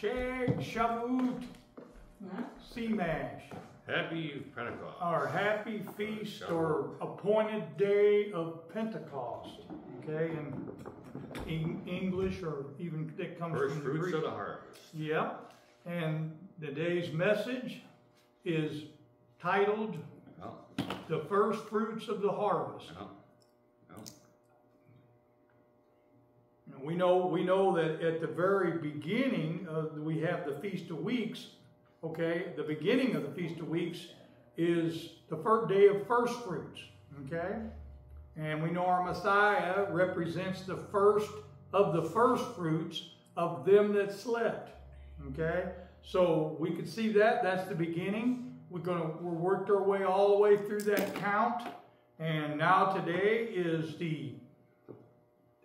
Chag Shavuot Simash. Happy Pentecost. Our happy feast or appointed day of Pentecost. Okay, in English or even that comes from the Greek. First fruits of the harvest. Yeah, and today's message is titled The First Fruits of the Harvest. We know that at the very beginning we have the Feast of Weeks. Okay, the beginning of the Feast of Weeks is the first day of first fruits. Okay, and we know our Messiah represents the first of the first fruits of them that slept. Okay, so we can see that that's the beginning. We're worked our way all the way through that count, and now today is the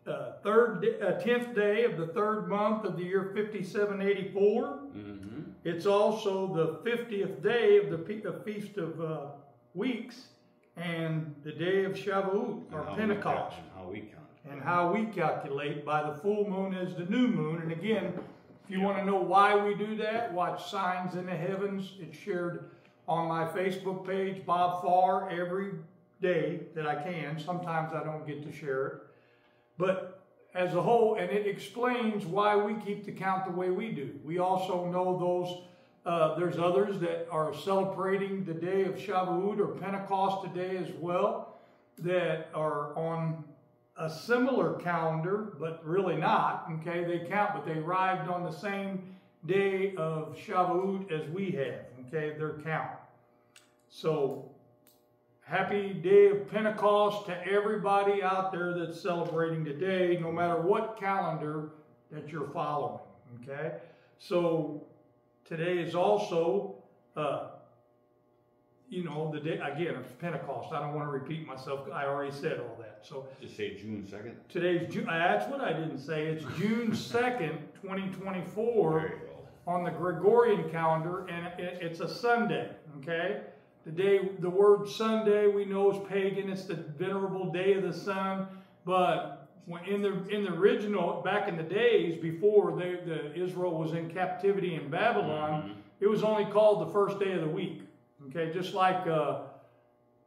10th day of the 3rd month of the year 5784. Mm-hmm. It's also the 50th day of the Feast of Weeks and the day of Shavuot, or Pentecost. And how we calculate by the full moon is the new moon. And again, if you want to know why we do that, watch Signs in the Heavens. It's shared on my Facebook page, Bob Farr, every day that I can. Sometimes I don't get to share it. But as a whole, and it explains why we keep the count the way we do. We also know those, there's others that are celebrating the day of Shavuot or Pentecost today as well, that are on a similar calendar, but really not, okay? They count, but they arrived on the same day of Shavuot as we have, okay? Their count. So, happy day of Pentecost to everybody out there that's celebrating today, no matter what calendar that you're following, okay? So today is also, the day, again, it's Pentecost. I don't want to repeat myself. I already said all that. So just say June 2nd. Today's June, that's what I didn't say. It's June 2nd, 2024 on the Gregorian calendar, and it's a Sunday, okay? The day, the word Sunday, we know is pagan. It's the venerable day of the sun. But when in the original, back in the days before Israel was in captivity in Babylon, it was only called the first day of the week. Okay, just like there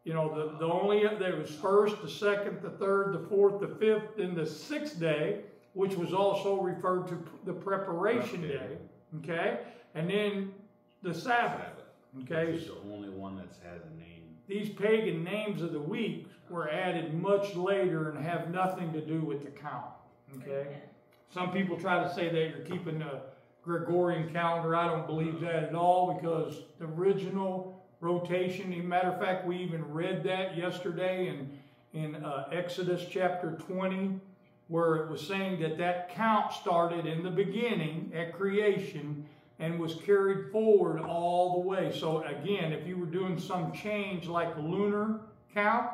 was first, the second, the third, the fourth, the fifth, and the sixth day, which was also referred to the preparation day. Okay, and then the Sabbath. Okay, this is the only one that's had a name. These pagan names of the week were added much later and have nothing to do with the count. Okay, some people try to say that you're keeping the Gregorian calendar. I don't believe that at all, because the original rotation. As a matter of fact, we even read that yesterday in Exodus chapter 20, where it was saying that count started in the beginning at creation and was carried forward all the way. So again, if you were doing some change like lunar count,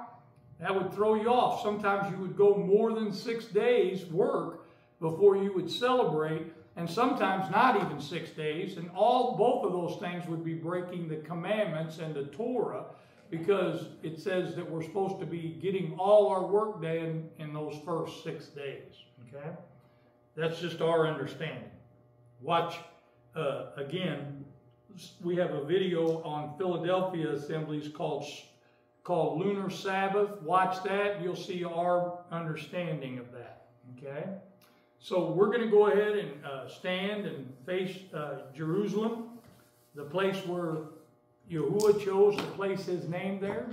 that would throw you off. Sometimes you would go more than 6 days work before you would celebrate, and sometimes not even 6 days. And both of those things would be breaking the commandments and the Torah, because it says that we're supposed to be getting all our work done in those first 6 days. Okay, that's just our understanding. Watch. Again, we have a video on Philadelphia Assemblies called Lunar Sabbath. Watch that. You'll see our understanding of that. Okay? So we're going to go ahead and stand and face Jerusalem, the place where Yahuwah chose to place his name there.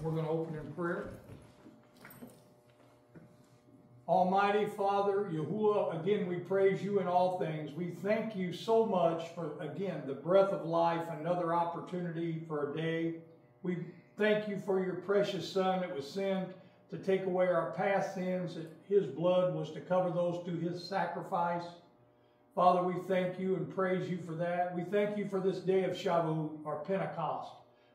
We're going to open in prayer. Almighty Father, Yahuwah, again, we praise you in all things. We thank you so much for, again, the breath of life, another opportunity for a day. We thank you for your precious Son that was sent to take away our past sins, that his blood was to cover those through his sacrifice. Father, we thank you and praise you for that. We thank you for this day of Shavuot, or Pentecost.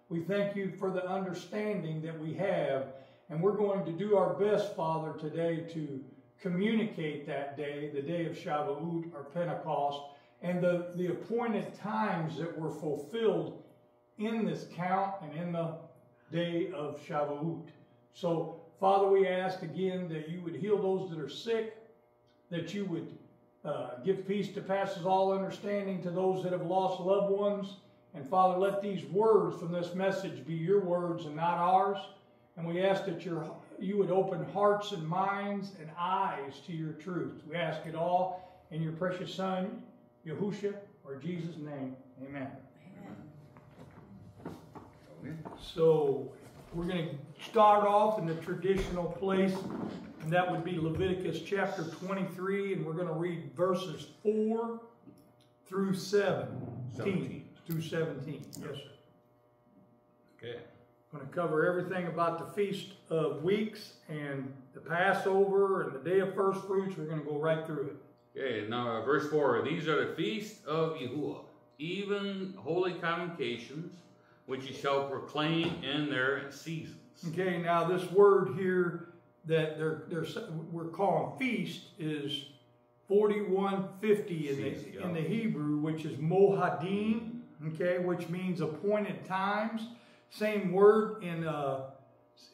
We thank you for the understanding that we have. And we're going to do our best, Father, today to communicate that day, the day of Shavuot or Pentecost, and the appointed times that were fulfilled in this count and in the day of Shavuot. So, Father, we ask again that you would heal those that are sick, that you would Give peace that passes all understanding to those that have lost loved ones. And Father, let these words from this message be your words and not ours. And we ask that you would open hearts and minds and eyes to your truth. We ask it all in your precious Son, Yahusha, or Jesus' name. Amen. Amen. So we're going to start off in the traditional place, and that would be Leviticus chapter 23, and we're going to read verses 4 through 17. Yes, sir. Okay. I'm going to cover everything about the Feast of Weeks and the Passover and the Day of First Fruits. We're going to go right through it. Okay, now verse 4. These are the Feasts of Yahuwah, even holy convocations, which you shall proclaim in their seasons. Okay, now this word here that we're calling feast is 4150 in the Hebrew, which is mohadim, okay, which means appointed times. Same word in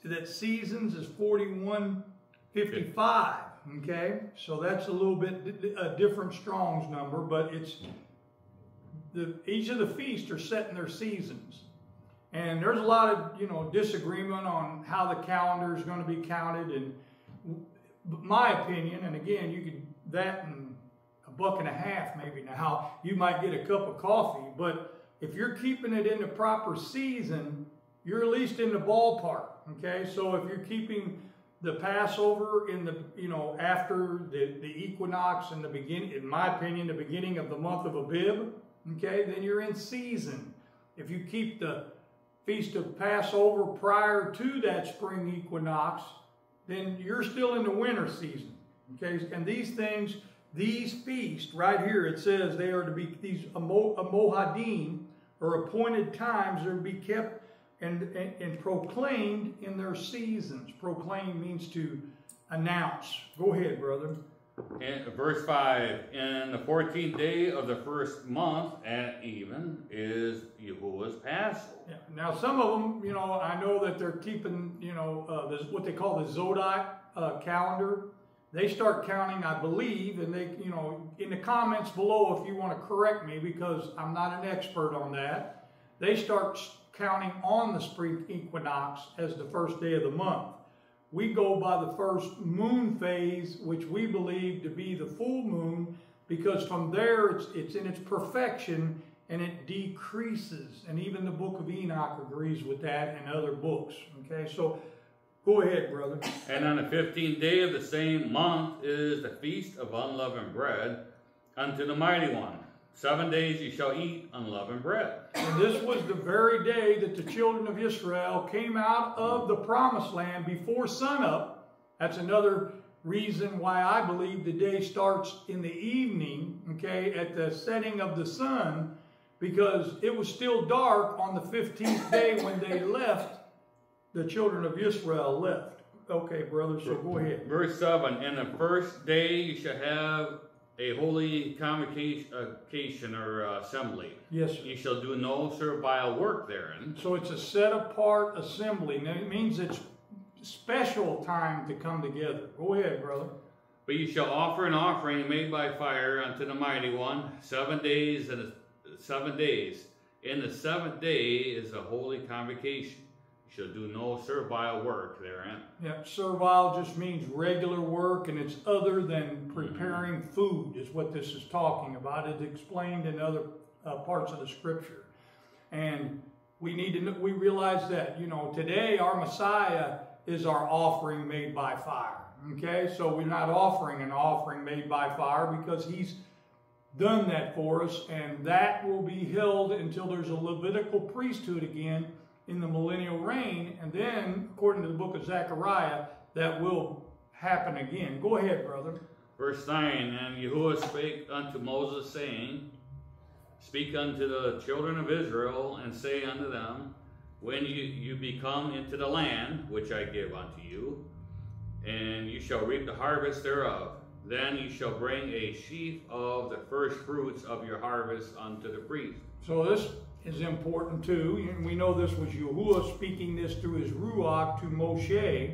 that seasons is 4155, okay? So that's a little bit a different Strong's number, but it's each of the feasts are set in their seasons. And there's a lot of, disagreement on how the calendar is going to be counted. And my opinion, and again, you could, that and a buck and a half maybe now, you might get a cup of coffee. But if you're keeping it in the proper season, you're at least in the ballpark, okay? So if you're keeping the Passover in the, after the equinox and the beginning, in my opinion, the beginning of the month of Abib, okay, then you're in season. If you keep the Feast of Passover prior to that spring equinox, then you're still in the winter season. Okay, and these things, these feasts right here, it says they are to be these mohadim or appointed times, are to be kept and proclaimed in their seasons. Proclaim means to announce. Go ahead, brother. And verse 5, in the 14th day of the first month at even is Yahuwah's Passover. Yeah. Now some of them, I know that they're keeping, what they call the Zodai calendar. They start counting, I believe, and they, in the comments below if you want to correct me because I'm not an expert on that. They start counting on the spring equinox as the first day of the month. We go by the first moon phase, which we believe to be the full moon, because from there it's in its perfection and it decreases. And even the book of Enoch agrees with that and other books. Okay, so go ahead, brother. And on the 15th day of the same month is the Feast of Unleavened Bread unto the Mighty One. 7 days you shall eat unleavened bread. And this was the very day that the children of Israel came out of the promised land before sunup. That's another reason why I believe the day starts in the evening, okay, at the setting of the sun, because it was still dark on the 15th day when they left, the children of Israel left. Okay, brother, so go ahead. Verse 7, and the first day you shall have a holy convocation or assembly. Yes, sir. You shall do no servile work therein. So it's a set-apart assembly. Now it means it's special time to come together. Go ahead, brother. But you shall offer an offering made by fire unto the Mighty One 7 days, and 7 days. In the seventh day is a holy convocation. Shall do no servile work therein. Yeah, servile just means regular work, and it's other than preparing food is what this is talking about. It's explained in other parts of the scripture. And we realize that, today our Messiah is our offering made by fire. Okay, so we're not offering an offering made by fire because he's done that for us, and that will be held until there's a Levitical priesthood again in the millennial reign, and then, according to the book of Zechariah, that will happen again. Go ahead, brother. Verse 9, and Yahuwah spake unto Moses, saying, Speak unto the children of Israel, and say unto them, When you be come into the land, which I give unto you, and you shall reap the harvest thereof, then you shall bring a sheaf of the first fruits of your harvest unto the priest. So this is important too, and we know this was Yahuwah speaking this through his Ruach to Moshe.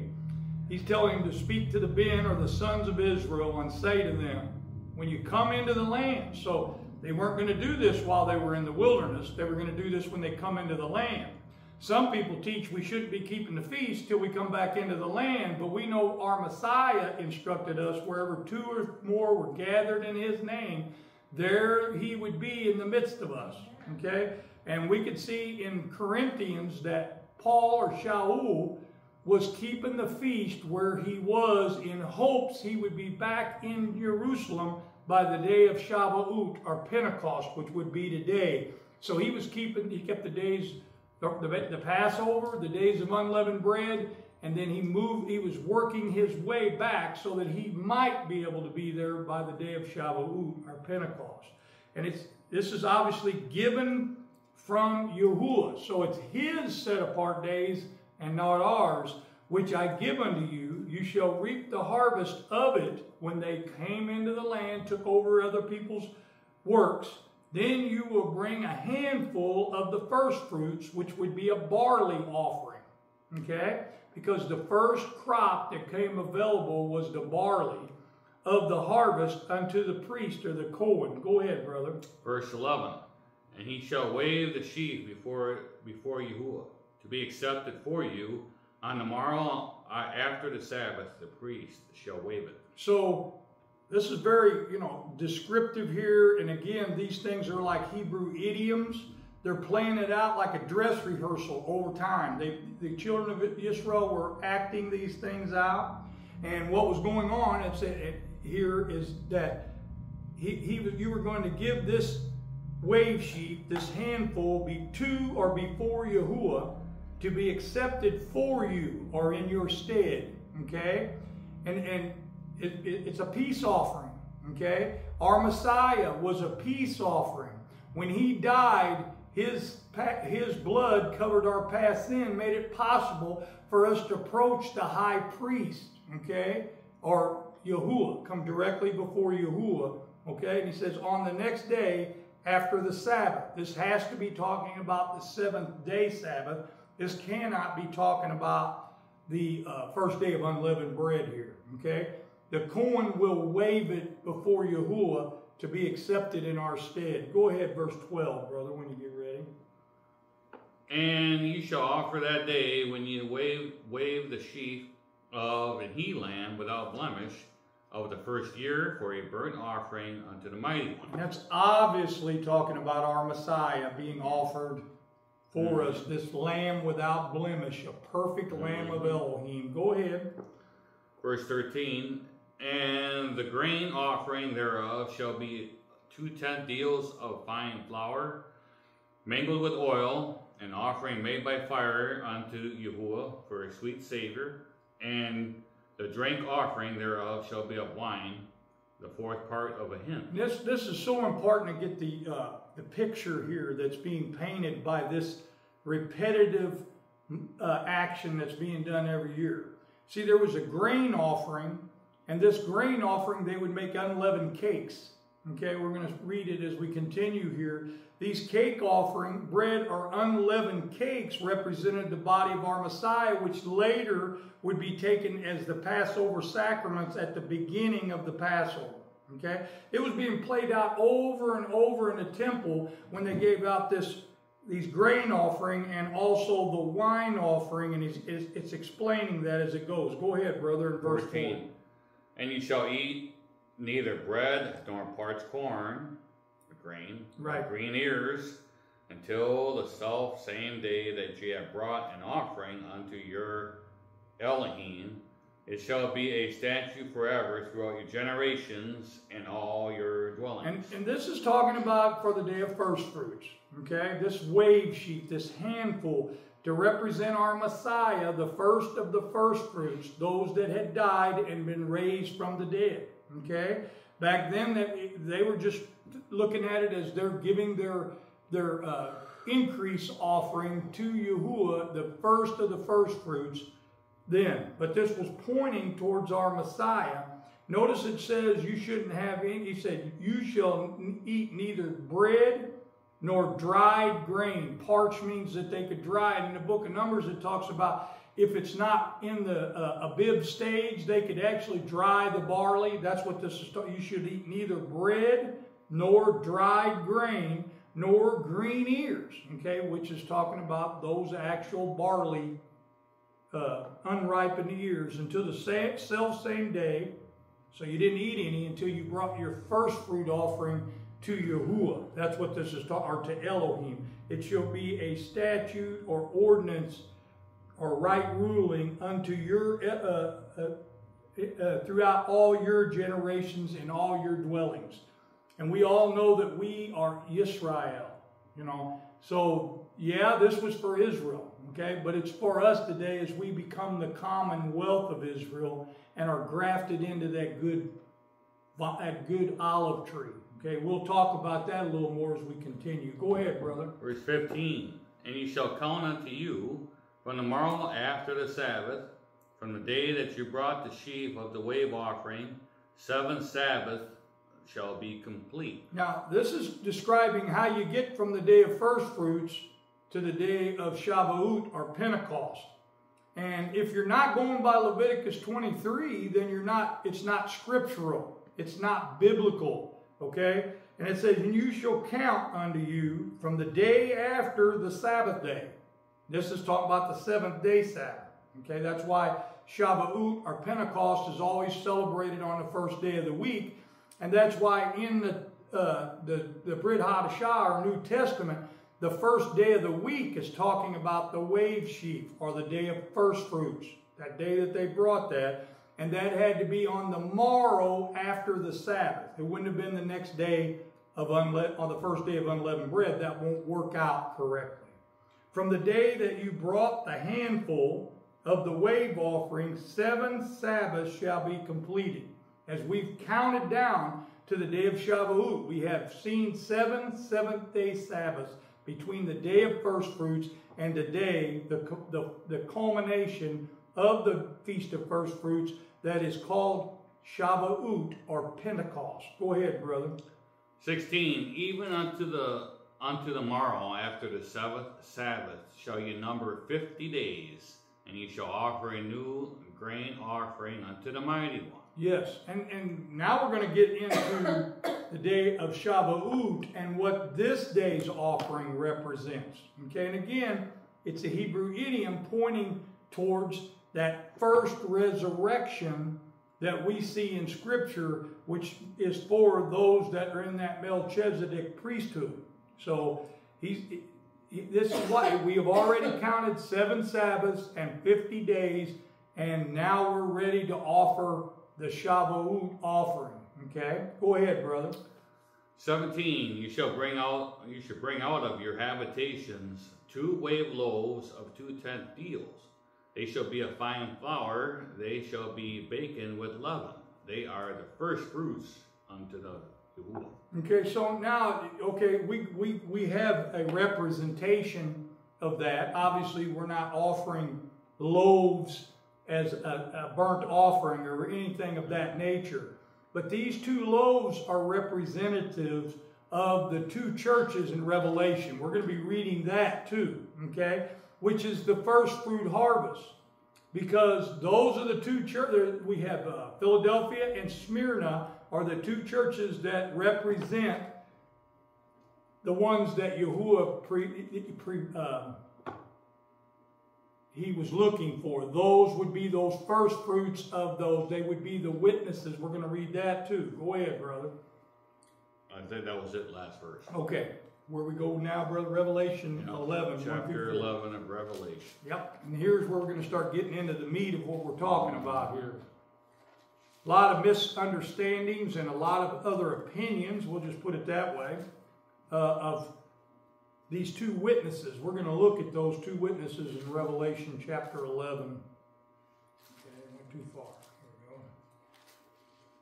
He's telling him to speak to the ben or the sons of Israel and say to them, when you come into the land. So they weren't going to do this while they were in the wilderness. They were going to do this when they come into the land. Some people teach we shouldn't be keeping the feast till we come back into the land, but we know our Messiah instructed us wherever two or more were gathered in his name, there he would be in the midst of us. Okay? And we could see in Corinthians that Paul or Shaul was keeping the feast where he was in hopes he would be back in Jerusalem by the day of Shavuot or Pentecost, which would be today. So he was keeping, he kept the days, the Passover, the days of unleavened bread, and then he moved, he was working his way back so that he might be able to be there by the day of Shavuot or Pentecost. And it's, this is obviously given from Yahuwah. So it's his set apart days and not ours, which I give unto you, you shall reap the harvest of it when they came into the land, took over other people's works. Then you will bring a handful of the first fruits, which would be a barley offering, okay? Because the first crop that came available was the barley of the harvest unto the priest or the Cohen. Go ahead, brother. Verse 11, and he shall wave the sheaf before Yahuwah, to be accepted for you. On the morrow after the Sabbath, the priest shall wave it. So this is very, descriptive here. And again, these things are like Hebrew idioms. They're playing it out like a dress rehearsal over time. The children of Israel were acting these things out. And what was going on here is that you were going to give this wave sheaf, this handful, before Yahuwah, to be accepted for you or in your stead, okay? And it's a peace offering, okay? Our Messiah was a peace offering. When he died, his blood covered our past sin, made it possible for us to approach the high priest, okay? Or Yahuwah, come directly before Yahuwah, okay? And he says, on the next day after the Sabbath. This has to be talking about the seventh-day Sabbath. This cannot be talking about the first day of unleavened bread here, okay? The Cohen will wave it before Yahuwah to be accepted in our stead. Go ahead, verse 12, brother, when you get ready. And you shall offer that day when you wave the sheaf of an he lamb without blemish of the first year for a burnt offering unto the Mighty One. And that's obviously talking about our Messiah being offered for us, this lamb without blemish, a perfect lamb of Elohim. Go ahead. Verse 13, and the grain offering thereof shall be 2/10 deals of fine flour, mingled with oil, an offering made by fire unto Yahuwah for a sweet savor, and the drink offering thereof shall be of wine, the fourth part of a hin. This is so important to get the picture here that's being painted by this repetitive action that's being done every year. See, there was a grain offering, and this grain offering, they would make unleavened cakes. Okay, we're going to read it as we continue here. These cake offering, bread or unleavened cakes, represented the body of our Messiah, which later would be taken as the Passover sacraments at the beginning of the Passover. Okay, it was being played out over and over in the temple when they gave out these grain offering and also the wine offering, and it's explaining that as it goes. Go ahead, brother, in verse 4. And you shall eat neither bread nor parched corn, the grain, right, green ears, until the self same day that ye have brought an offering unto your Elohim. It shall be a statute forever throughout your generations and all your dwellings. And this is talking about for the day of first fruits, okay? This wave sheaf, this handful to represent our Messiah, the first of the first fruits, those that had died and been raised from the dead, okay? Back then, they were just looking at it as they're giving their increase offering to Yahuwah, the first of the first fruits, then. But this was pointing towards our Messiah. Notice it says you shouldn't have any, he said, you shall eat neither bread nor dried grain. Parched means that they could dry it. In the book of Numbers, it talks about If it's not in the Abib stage, they could actually dry the barley. That's what this is. You should eat neither bread nor dried grain nor green ears, okay, which is talking about those actual barley, unripened ears, until the self-same day. So you didn't eat any until you brought your first fruit offering to Yahuwah. That's what this is talking, or to Elohim. It shall be a statute or ordinance or right ruling unto your throughout all your generations in all your dwellings. And we all know that we are Israel, you know. So yeah, this was for Israel, okay, but it's for us today as we become the commonwealth of Israel and are grafted into that good olive tree. Okay, we'll talk about that a little more as we continue. Go ahead, brother. Verse 15, and ye shall count unto you from the morrow after the Sabbath, from the day that you brought the sheaf of the wave offering, 7 Sabbaths shall be complete. Now, this is describing how you get from the day of first fruits to the day of Shavuot or Pentecost. And if you're not going by Leviticus 23, then you're not, it's not scriptural. It's not biblical, okay? And it says, and you shall count unto you from the day after the Sabbath day. This is talking about the 7th day Sabbath. Okay, that's why Shavuot or Pentecost is always celebrated on the first day of the week. And that's why in the Brit Hadashah or New Testament, the first day of the week is talking about the wave sheaf or the day of first fruits, that day that they brought that. And that had to be on the morrow after the Sabbath. It wouldn't have been the next day of on the first day of unleavened bread. That won't work out correctly. From the day that you brought the handful of the wave offering, 7 Sabbaths shall be completed. As we've counted down to the day of Shavuot, we have seen 7 7th-day Sabbaths between the day of first fruits and today, the culmination of the Feast of First Fruits that is called Shavuot or Pentecost. Go ahead, brother. 16, even unto the morrow after the 7th Sabbath shall ye number 50 days, and ye shall offer a new grain offering unto the Mighty One. Yes, and now we're going to get into the day of Shavuot and what this day's offering represents. Okay, and again, it's a Hebrew idiom pointing towards that first resurrection that we see in Scripture, which is for those that are in that Melchizedek priesthood. So this is what we have already counted 7 Sabbaths and 50 days, and now we're ready to offer the Shavuot offering. Okay, go ahead, brother. 17, you shall bring out of your habitations 2 wave loaves of 2 tenth deals. They shall be of fine flour; they shall be baken with leaven. They are the first fruits unto the Lord. Okay, so now, okay, we have a representation of that. Obviously, we're not offering loaves as a burnt offering or anything of that nature. But these 2 loaves are representatives of the 2 churches in Revelation. We're going to be reading that too, okay? Which is the first fruit harvest. Because those are the 2 churches, we have Philadelphia and Smyrna are the 2 churches that represent the ones that Yahuwah he was looking for. Those would be those first fruits of those. They would be the witnesses. We're going to read that too. Go ahead, brother. I think that was it last verse. Okay. Where we go now, brother? Revelation 11. Chapter 11 of Revelation. Yep. And here's where we're going to start getting into the meat of what we're talking about here. A lot of misunderstandings and a lot of other opinions, we'll just put it that way, of these 2 witnesses. We're going to look at those 2 witnesses in Revelation chapter 11. Okay, I went too far.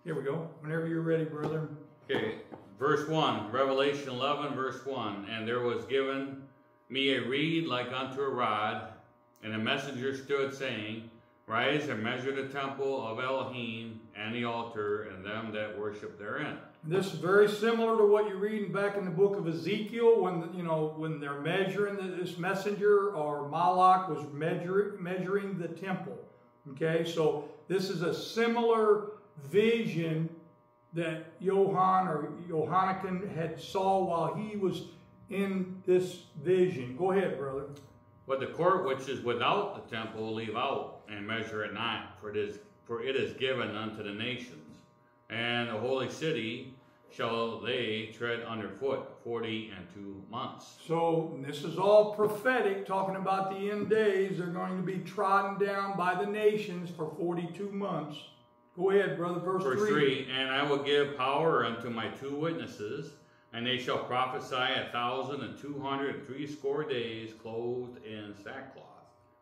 Here we go. Here we go. Whenever you're ready, brother. Okay, verse 1. Revelation 11, verse 1. And there was given me a reed like unto a rod, and a messenger stood, saying, Rise and measure the temple of Elohim and the altar and them that worship therein. This is very similar to what you're reading back in the book of Ezekiel when, you know, when they're measuring this messenger or Malach was measuring the temple. Okay, so this is a similar vision that Johann or Johannican had saw while he was in this vision. Go ahead, brother. But the court which is without the temple leave out and measure it not, for it is given unto the nations, and the holy city shall they tread underfoot 42 months. So this is all prophetic, talking about the end days. They're going to be trodden down by the nations for 42 months. Go ahead, brother, verse 3. And I will give power unto my 2 witnesses, and they shall prophesy 1,260 days, clothed in sackcloth.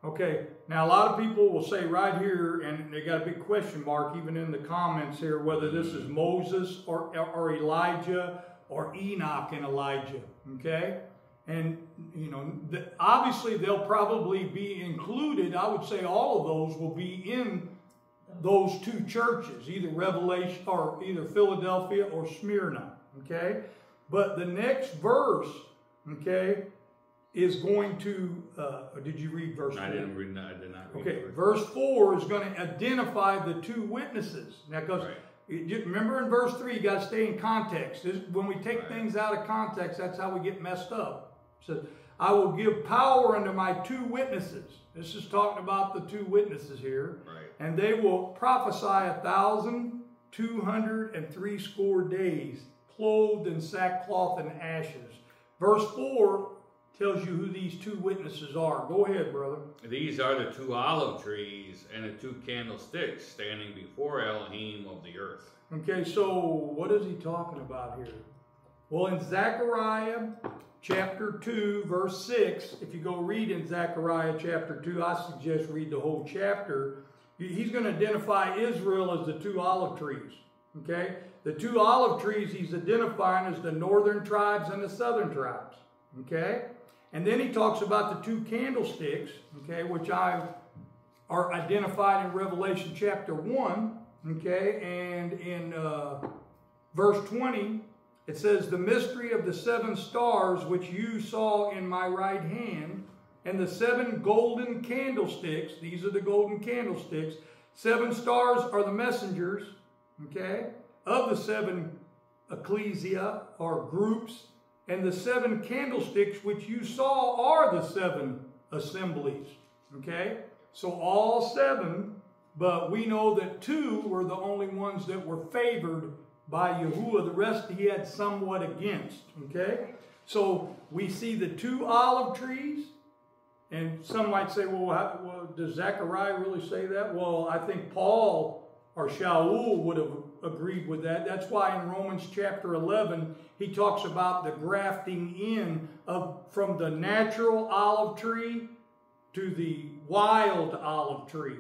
Okay, now a lot of people will say right here, and they got a big question mark even in the comments here, whether this is Moses or Elijah or Enoch and Elijah, okay? And, you know, obviously they'll probably be included. I would say all of those will be in those 2 churches, either Revelation or either Philadelphia or Smyrna, okay? But the next verse, okay, is going to, did you read verse 4? I did not read okay, verse 4 is going to identify the 2 witnesses. Now, because remember in verse 3, you got to stay in context. This, when we take things out of context, that's how we get messed up. It says, I will give power unto my 2 witnesses. This is talking about the 2 witnesses here. Right. And they will prophesy 1,260 days, clothed in sackcloth and ashes. Verse 4 tells you who these 2 witnesses are. Go ahead, brother. These are the 2 olive trees and the 2 candlesticks standing before Elohim of the earth. Okay, so what is he talking about here? Well, in Zechariah chapter 2, verse 6, if you go read in Zechariah chapter 2, I suggest read the whole chapter. He's going to identify Israel as the 2 olive trees. Okay? The 2 olive trees he's identifying as the northern tribes and the southern tribes. Okay? And then he talks about the 2 candlesticks, okay, which are identified in Revelation chapter 1, okay, and in verse 20, it says, the mystery of the 7 stars which you saw in my right hand, and the 7 golden candlesticks, these are the golden candlesticks, 7 stars are the messengers, okay, of the 7 ecclesia, or groups, and the 7 candlesticks which you saw are the 7 assemblies. Okay? So all 7, but we know that 2 were the only ones that were favored by Yahuwah. The rest he had somewhat against. Okay? So we see the 2 olive trees. And some might say, well, does Zechariah really say that? Well, I think Paul or Shaul would have agreed with that. That's why in Romans chapter 11, he talks about the grafting in from the natural olive tree to the wild olive tree.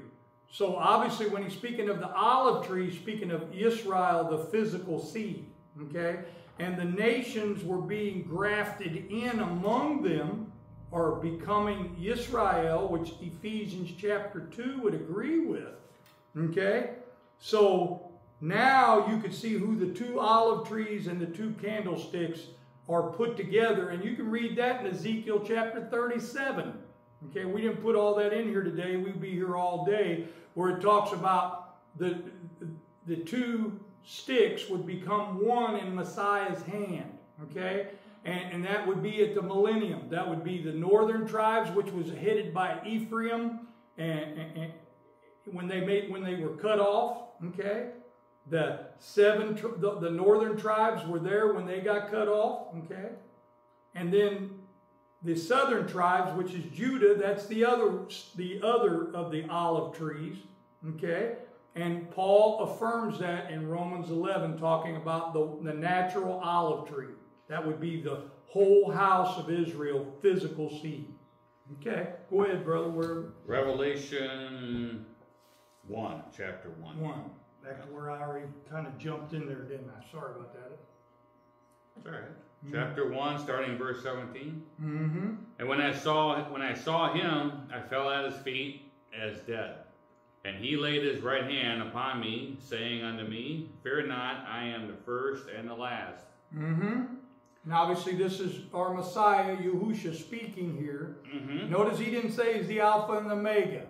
So obviously when he's speaking of the olive tree, he's speaking of Israel, the physical seed. Okay? And the nations were being grafted in among them, or becoming Israel, which Ephesians chapter 2 would agree with. Okay? So now you can see who the 2 olive trees and the 2 candlesticks are put together. And you can read that in Ezekiel chapter 37. Okay, we didn't put all that in here today. We'd be here all day. Where it talks about the 2 sticks would become one in Messiah's hand. Okay, and that would be at the millennium. That would be the northern tribes, which was headed by Ephraim, and when they were cut off. Okay. The 7, the northern tribes were there when they got cut off, okay? And then the southern tribes, which is Judah, that's the other of the olive trees, okay? And Paul affirms that in Romans 11, talking about the natural olive tree. That would be the whole house of Israel, physical seed. Okay, go ahead, brother. Revelation 1, chapter 1. Back to where I already kind of jumped in there, didn't I? Sorry about that. It's all right. Mm-hmm. Chapter 1, starting verse 17. Mm-hmm. And when I saw him, I fell at his feet as dead. And he laid his right hand upon me, saying unto me, Fear not, I am the first and the last. Mm-hmm. And obviously this is our Messiah, Yahusha, speaking here. Mm-hmm. Notice he didn't say he's the Alpha and the Omega.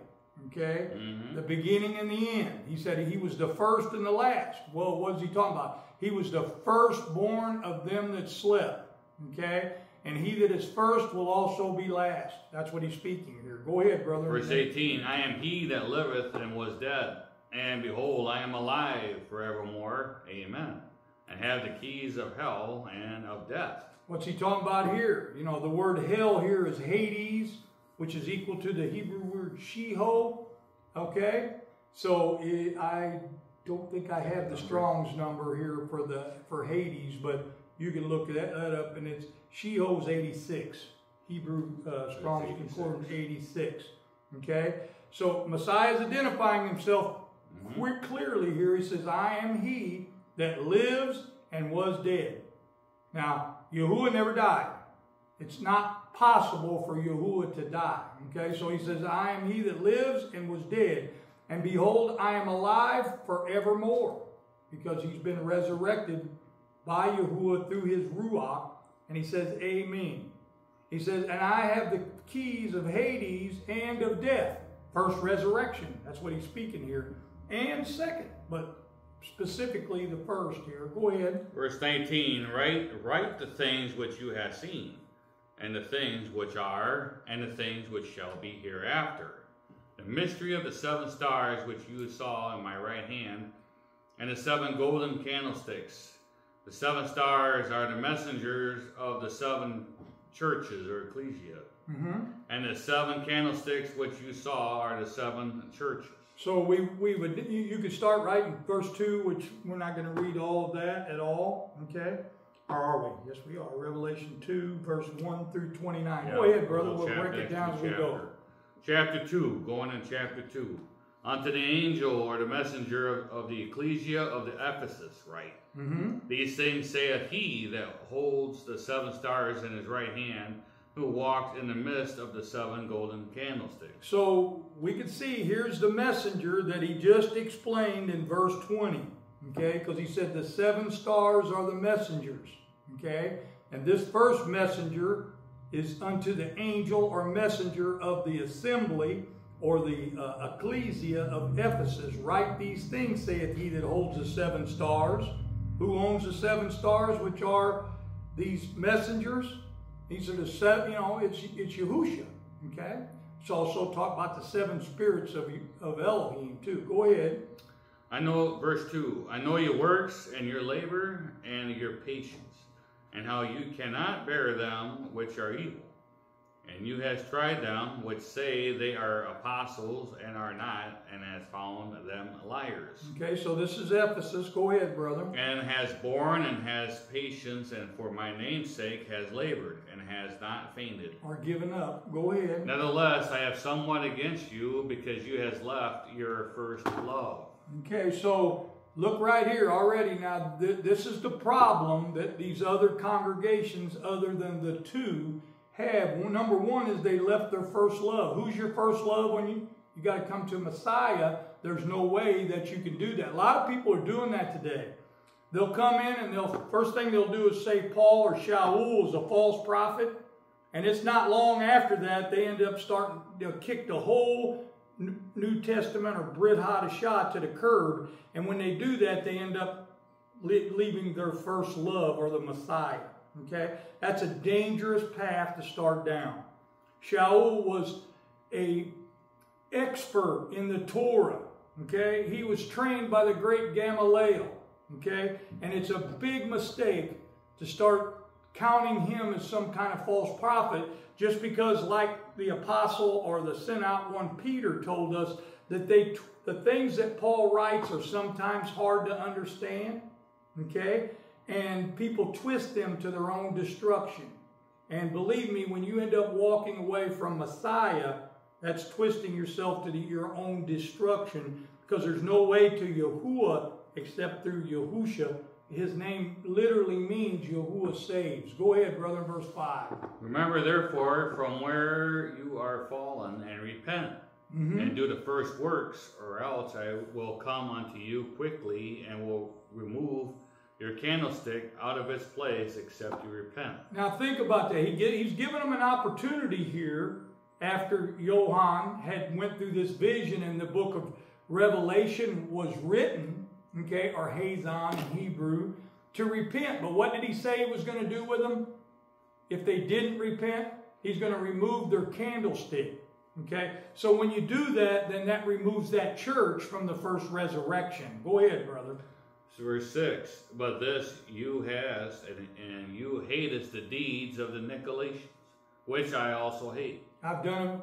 Okay? Mm-hmm. The beginning and the end. He said he was the first and the last. Well, what is he talking about? He was the firstborn of them that slept. Okay? And he that is first will also be last. That's what he's speaking here. Go ahead, brother. Verse 18, I am he that liveth and was dead, and behold, I am alive forevermore. Amen. And have the keys of hell and of death. What's he talking about here? You know, the word hell here is Hades, which is equal to the Hebrew word sheol. Okay? So I don't think I have the Strong's number here for Hades, but you can look that up, and it's Sheol's 86, Hebrew Strong's Concordance 86, okay? So Messiah is identifying himself clearly here. He says, I am he that lives and was dead. Now, Yahuwah never died. It's not possible for Yahuwah to die, okay? So he says, I am he that lives and was dead, and behold, I am alive forevermore, because he's been resurrected by Yahuwah through his Ruach, and he says, Amen. He says, and I have the keys of Hades and of death. First, resurrection. That's what he's speaking here. And second, but specifically the first here. Go ahead. Verse 19, write the things which you have seen, and the things which are, and the things which shall be hereafter. The mystery of the seven stars which you saw in my right hand, and the seven golden candlesticks. The seven stars are the messengers of the seven churches, or ecclesia. Mm-hmm. And the seven candlesticks which you saw are the seven churches. So we would, you could start right in verse 2, which we're not going to read all of that at all, okay? Or are we? Yes, we are. Revelation 2, verse 1 through 29. Yeah, go ahead, brother. We'll break it down as we go. Chapter 2, going in chapter 2. Unto the angel or the messenger of the ecclesia of the Ephesus, right? Mm-hmm. These things saith he that holds the seven stars in his right hand, who walked in the midst of the seven golden candlesticks. So we can see here's the messenger that he just explained in verse 20, okay? Because he said the seven stars are the messengers, okay? And this first messenger is unto the angel or messenger of the assembly, or the ecclesia of Ephesus. Write these things, saith he that holds the seven stars. Who owns the seven stars, which are these messengers? These are the seven, you know, it's Yahusha, okay? It's also talk about the seven spirits of Elohim, too. Go ahead. I know, verse 2, I know your works and your labor and your patience, and how you cannot bear them which are evil. And you have tried them which say they are apostles and are not, and has found them liars. Okay, so this is Ephesus. Go ahead, brother. And has borne and has patience, and for my name's sake has labored, and has not fainted. Or given up. Go ahead. Nevertheless, I have somewhat against you, because you have left your first love. Okay, so look right here already. Now, this is the problem that these other congregations, other than the two, have. Number one is they left their first love. Who's your first love? When you got to come to Messiah, there's no way that you can do that. A lot of people are doing that today. They'll come in and they'll first thing they'll do is say Paul or Shaul is a false prophet, and it's not long after that they end up starting, they'll kick the whole New Testament or Brit Hadashah to the curb, and when they do that they end up leaving their first love or the Messiah. Okay, that's a dangerous path to start down. Shaul was an expert in the Torah. Okay, he was trained by the great Gamaliel. Okay, and it's a big mistake to start counting him as some kind of false prophet just because, like the apostle or the sent out one Peter told us, that the things that Paul writes are sometimes hard to understand. Okay. And people twist them to their own destruction. And believe me, when you end up walking away from Messiah, that's twisting yourself to your own destruction, because there's no way to Yahuwah except through Yahusha. His name literally means Yahuwah saves. Go ahead, brother, verse 5. Remember, therefore, from where you are fallen, and repent, and do the first works, or else I will come unto you quickly and will remove your candlestick out of its place except you repent. Now think about that. He's given them an opportunity here after Johann had went through this vision and the book of Revelation was written, okay, or Hazan in Hebrew, to repent. But what did he say he was going to do with them? If they didn't repent, he's going to remove their candlestick. Okay, so when you do that, then that removes that church from the first resurrection. Go ahead, brother. So verse 6, but this you has, and you hatest the deeds of the Nicolaitans, which I also hate.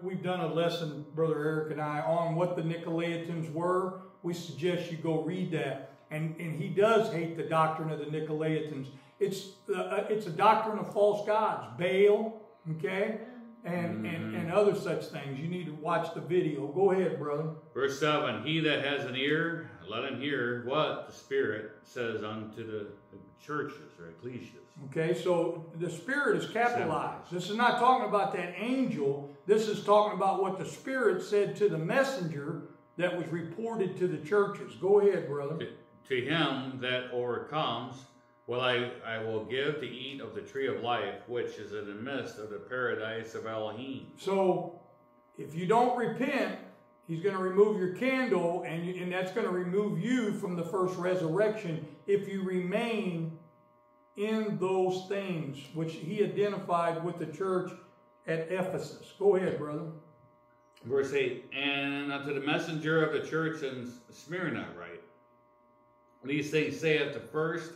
We've done a lesson, Brother Eric and I, on what the Nicolaitans were. We suggest you go read that. And he does hate the doctrine of the Nicolaitans. It's a doctrine of false gods, Baal, okay? And other such things. You need to watch the video. Go ahead, brother. Verse 7, he that has an ear, let him hear what the Spirit says unto the churches or ecclesias. Okay, so the Spirit is capitalized. This is not talking about that angel. This is talking about what the Spirit said to the messenger that was reported to the churches. Go ahead, brother. To him that overcomes, well, I will give to eat of the tree of life, which is in the midst of the paradise of Elohim. So, if you don't repent, he's going to remove your candle, and that's going to remove you from the first resurrection if you remain in those things which he identified with the church at Ephesus. Go ahead, brother. Verse 8, and unto the messenger of the church in Smyrna write, these things saith the first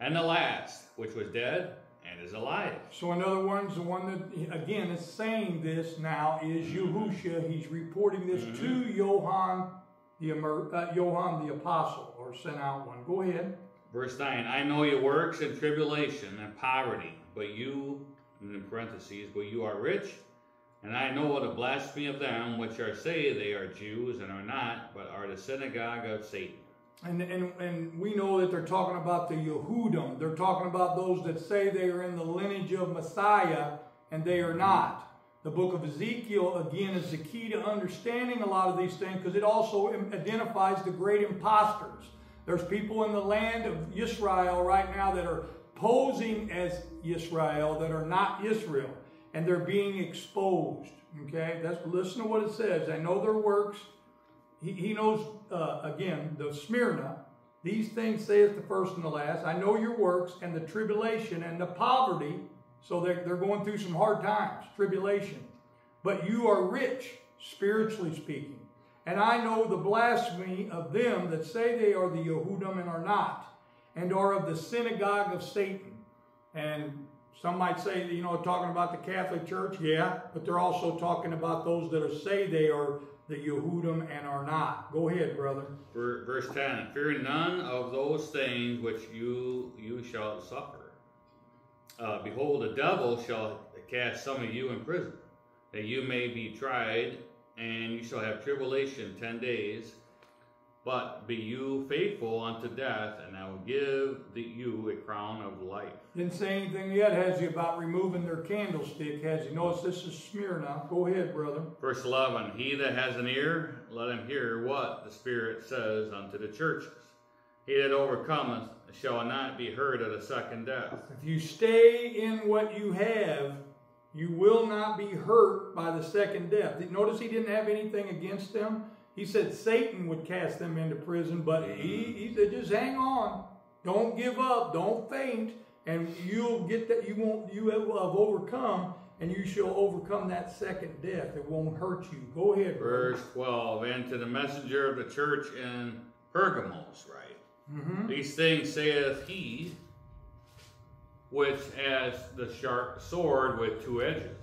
and the last, which was dead and is alive. So in other words, the one that, again, is saying this now is Yahusha. He's reporting this to Johann the Apostle, or sent out one. Go ahead. Verse 9, I know your works and tribulation and poverty, but you, in parentheses, but you are rich, and I know what a blasphemy of them which are say they are Jews and are not, but are the synagogue of Satan. And we know that they're talking about the Yehudim. They're talking about those that say they are in the lineage of Messiah, and they are not. The book of Ezekiel, again, is the key to understanding a lot of these things, because it also identifies the great imposters. There's people in the land of Yisrael right now that are posing as Yisrael, that are not Israel, and they're being exposed. Okay, listen to what it says. I know their works. He knows, again, the Smyrna. These things saith the first and the last. I know your works and the tribulation and the poverty. So they're going through some hard times, tribulation. But you are rich, spiritually speaking. And I know the blasphemy of them that say they are the Yehudim and are not, and are of the synagogue of Satan. And some might say, you know, talking about the Catholic Church, yeah. But they're also talking about those that say they are the Yehudim and are not. Go ahead, brother. Verse 10, fear none of those things which you shall suffer. Behold, the devil shall cast some of you in prison, that you may be tried, and you shall have tribulation 10 days. But be you faithful unto death, and I will give you a crown of life. Didn't say anything yet, has he, about removing their candlestick, has he? Notice this is Smyrna. Go ahead, brother. Verse 11, he that has an ear, let him hear what the Spirit says unto the churches. He that overcometh shall not be hurt of the second death. If you stay in what you have, you will not be hurt by the second death. Notice he didn't have anything against them. He said Satan would cast them into prison, but he said, just hang on. Don't give up. Don't faint. And you'll get that. You have overcome, and you shall overcome that second death. It won't hurt you. Go ahead. Verse 12, and to the messenger of the church in Pergamos, right? These things saith he, which has the sharp sword with two edges.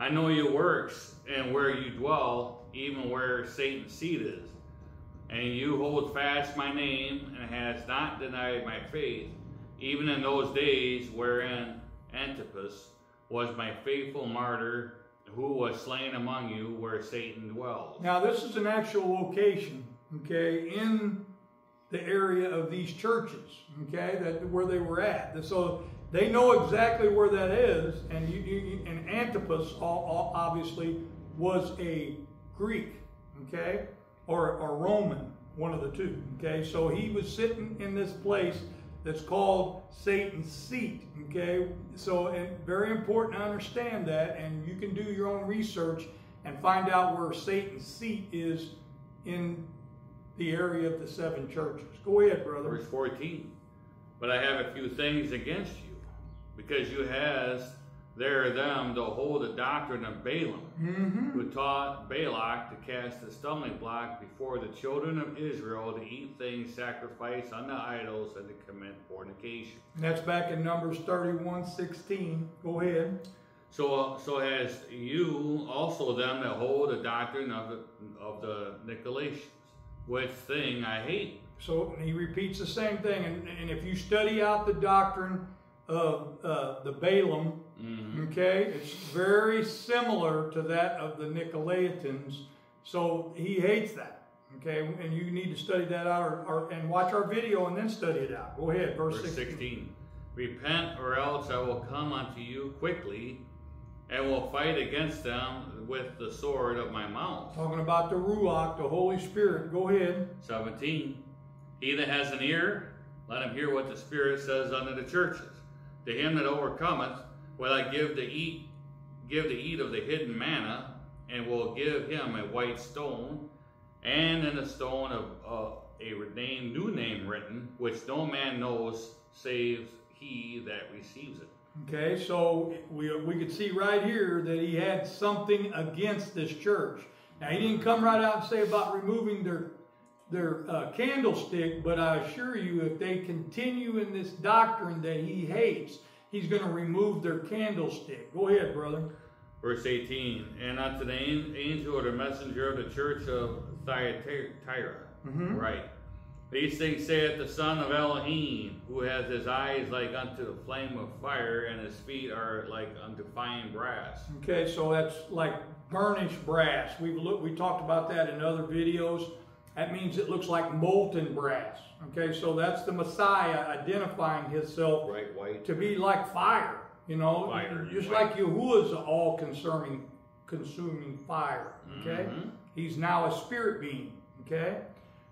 I know your works and where you dwell, even where Satan's seat is. And you hold fast my name, and has not denied my faith, even in those days wherein Antipas was my faithful martyr, who was slain among you where Satan dwells. Now this is an actual location, okay, in the area of these churches, okay, that where they were at. So they know exactly where that is, and Antipas obviously was a Greek, okay, or a Roman, one of the two, okay. So he was sitting in this place that's called Satan's seat, okay. So, and very important to understand that, and you can do your own research and find out where Satan's seat is in the area of the seven churches. Go ahead, brother. Verse 14. But I have a few things against you, because you has there them to hold the doctrine of Balaam, who taught Balak to cast a stumbling block before the children of Israel, to eat things sacrificed unto idols, and to commit fornication. And that's back in Numbers 31:16. Go ahead. So has you also them that hold the doctrine of the Nicolaitans, which thing I hate. So he repeats the same thing, and if you study out the doctrine of the Balaam, okay, it's very similar to that of the Nicolaitans. So he hates that, okay, and you need to study that out, and watch our video and then study it out. Go ahead, verse 16. Repent, or else I will come unto you quickly, and will fight against them with the sword of my mouth. Talking about the Ruach, the Holy Spirit. Go ahead. 17. He that has an ear, let him hear what the Spirit says unto the churches. To him that overcometh, will I give to eat of the hidden manna, and will give him a white stone, and in a stone of a new name written, which no man knows, save he that receives it. Okay, so we could see right here that he had something against this church. Now, he didn't come right out and say about removing their candlestick, but I assure you, if they continue in this doctrine that he hates, he's going to remove their candlestick. Go ahead, brother. Verse 18, and unto the angel or the messenger of the church of Thyatira, right. These things saith the Son of Elohim, who has his eyes like unto the flame of fire, and his feet are like unto fine brass. Okay, so that's like burnished brass. We talked about that in other videos. That means it looks like molten brass. Okay, so that's the Messiah identifying himself to be like fire. You know, just like Yahuwah's all-consuming, consuming fire. Okay, he's now a spirit being. Okay.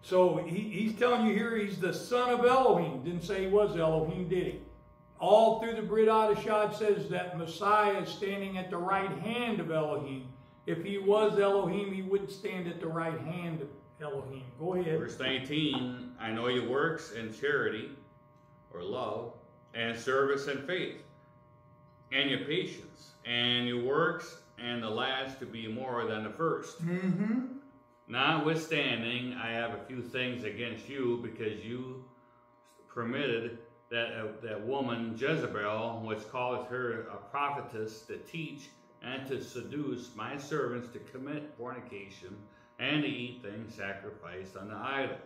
So he's telling you here he's the Son of Elohim. Didn't say he was Elohim, did he? All through the Brit Hadashah says that Messiah is standing at the right hand of Elohim. If he was Elohim, he wouldn't stand at the right hand of Elohim. Go ahead. Verse 19, I know your works and charity, or love, and service and faith, and your patience, and your works, and the last to be more than the first. Notwithstanding, I have a few things against you, because you permitted that woman Jezebel, which calleth her a prophetess, to teach and to seduce my servants to commit fornication and to eat things sacrificed unto idols.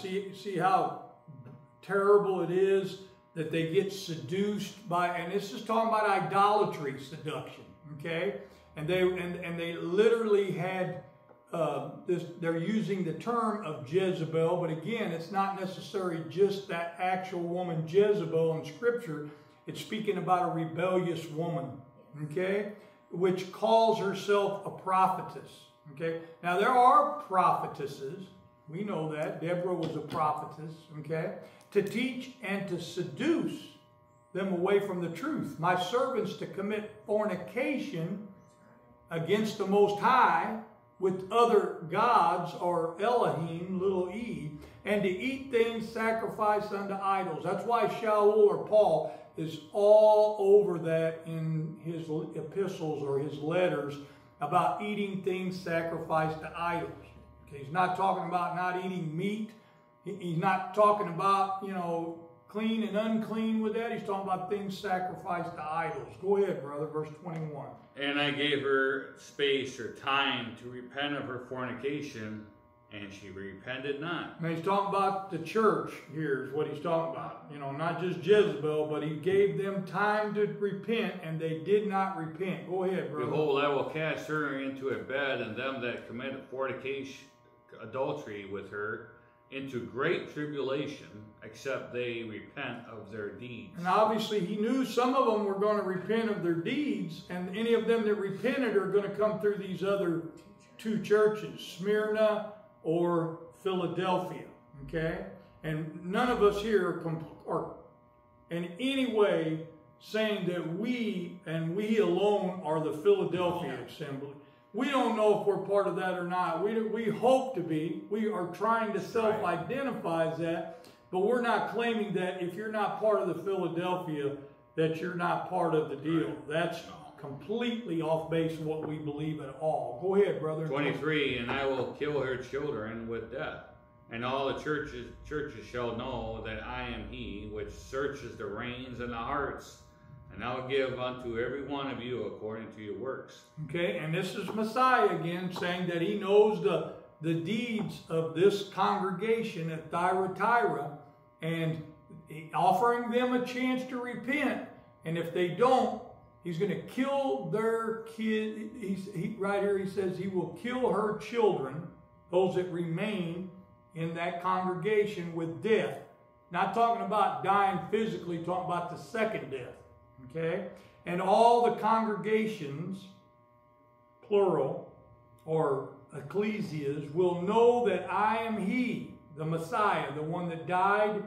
See how terrible it is that they get seduced by, and this is talking about idolatry seduction, okay? And they literally had. They're using the term of Jezebel, but again, it's not necessarily just that actual woman Jezebel in Scripture. It's speaking about a rebellious woman, okay, which calls herself a prophetess, okay. Now, there are prophetesses. We know that. Deborah was a prophetess, okay, to teach and to seduce them away from the truth. My servants to commit fornication against the Most High, with other gods, or Elohim, little e, and to eat things sacrificed unto idols. That's why Shaul, or Paul, is all over that in his epistles or his letters about eating things sacrificed to idols. Okay, he's not talking about not eating meat. He's not talking about, you know, clean and unclean with that. He's talking about things sacrificed to idols. Go ahead, brother. Verse 21. And I gave her space or time to repent of her fornication, and she repented not. Now he's talking about the church here is what he's talking about. You know, not just Jezebel, but he gave them time to repent, and they did not repent. Go ahead, brother. Behold, I will cast her into a bed, and them that commit fornication, adultery with her, into great tribulation, except they repent of their deeds. And obviously he knew some of them were going to repent of their deeds, and any of them that repented are going to come through these other two churches, Smyrna or Philadelphia, okay? And none of us here are in any way saying that we alone are the Philadelphia Assembly. We don't know if we're part of that or not. We hope to be. We are trying to self-identify as that, but we're not claiming that if you're not part of the Philadelphia, that you're not part of the deal. That's completely off base of what we believe at all. Go ahead, brother. 23, and I will kill her children with death, and all the churches shall know that I am he which searches the reins and the hearts. And I will give unto every one of you according to your works. Okay, and this is Messiah again saying that he knows the deeds of this congregation at Thyatira, and offering them a chance to repent. And if they don't, he's going to kill their kid. Right here he says he will kill her children, those that remain in that congregation, with death. Not talking about dying physically, talking about the second death. Okay, and all the congregations, plural, or ecclesias, will know that I am he, the Messiah, the one that died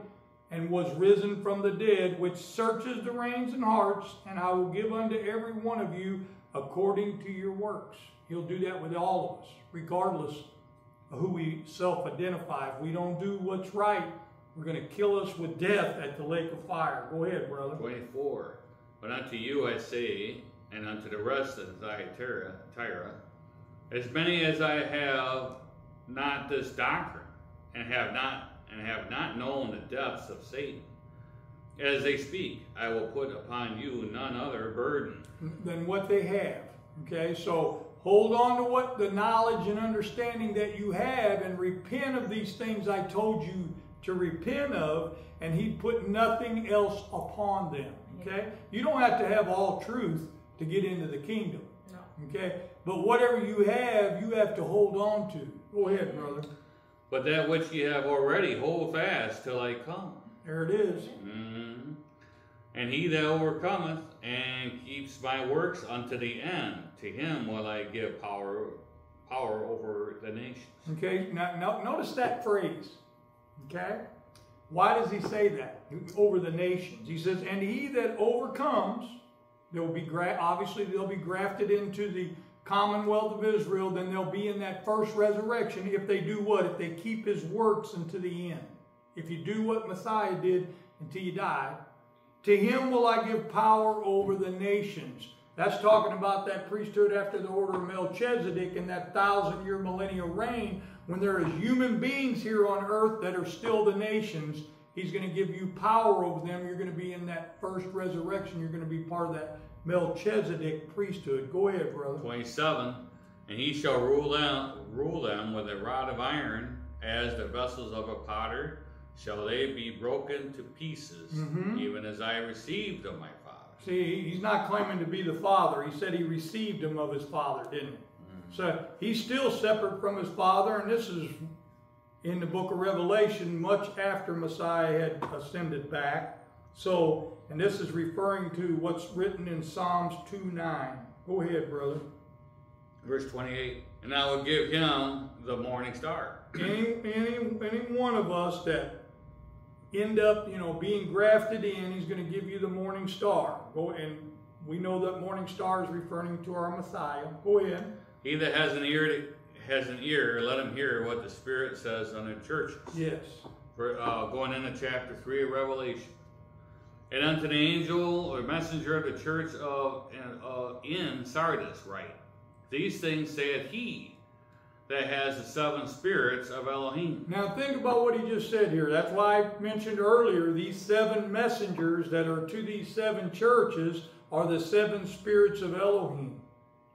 and was risen from the dead, which searches the reins and hearts, and I will give unto every one of you according to your works. He'll do that with all of us, regardless of who we self-identify. If we don't do what's right, we're going to kill us with death at the lake of fire. Go ahead, brother. 24. But unto you I say, and unto the rest of Thyatira, as many as I have not this doctrine, and have not known the depths of Satan, as they speak, I will put upon you none other burden than what they have. Okay, so hold on to what the knowledge and understanding that you have, and repent of these things I told you to repent of, and he put nothing else upon them. Okay? You don't have to have all truth to get into the kingdom. No. Okay? But whatever you have to hold on to. Go ahead, brother. But that which you have already, hold fast till I come. There it is. Mm-hmm. And he that overcometh and keeps my works unto the end, to him will I give power over the nations. Okay? Now, notice that phrase. Okay? Why does he say that? Over the nations. He says, and he that overcomes, they'll be grafted into the commonwealth of Israel, then they'll be in that first resurrection if they do what? If they keep his works unto the end. If you do what Messiah did until you die, to him will I give power over the nations. That's talking about that priesthood after the order of Melchizedek and that 1,000-year millennial reign. When there is human beings here on earth that are still the nations, he's going to give you power over them. You're going to be in that first resurrection. You're going to be part of that Melchizedek priesthood. Go ahead, brother. 27, and he shall rule them with a rod of iron, as the vessels of a potter shall they be broken to pieces, even as I received of my Father. See, he's not claiming to be the Father. He said he received him of his Father, didn't he? So he's still separate from his Father, and this is in the book of Revelation, much after Messiah had ascended back. So, and this is referring to what's written in Psalms 2:9. Go ahead, brother. Verse 28, and I will give him the morning star. Any one of us that end up, you know, being grafted in, he's going to give you the morning star. Go, and we know that morning star is referring to our Messiah. Go ahead. He that has an ear, let him hear what the Spirit says unto the churches. Yes. For going into chapter 3 of Revelation. And unto the angel or messenger of the church in Sardis write, these things saith he that has the 7 spirits of Elohim. Now think about what he just said here. That's why I mentioned earlier these 7 messengers that are to these 7 churches are the 7 spirits of Elohim.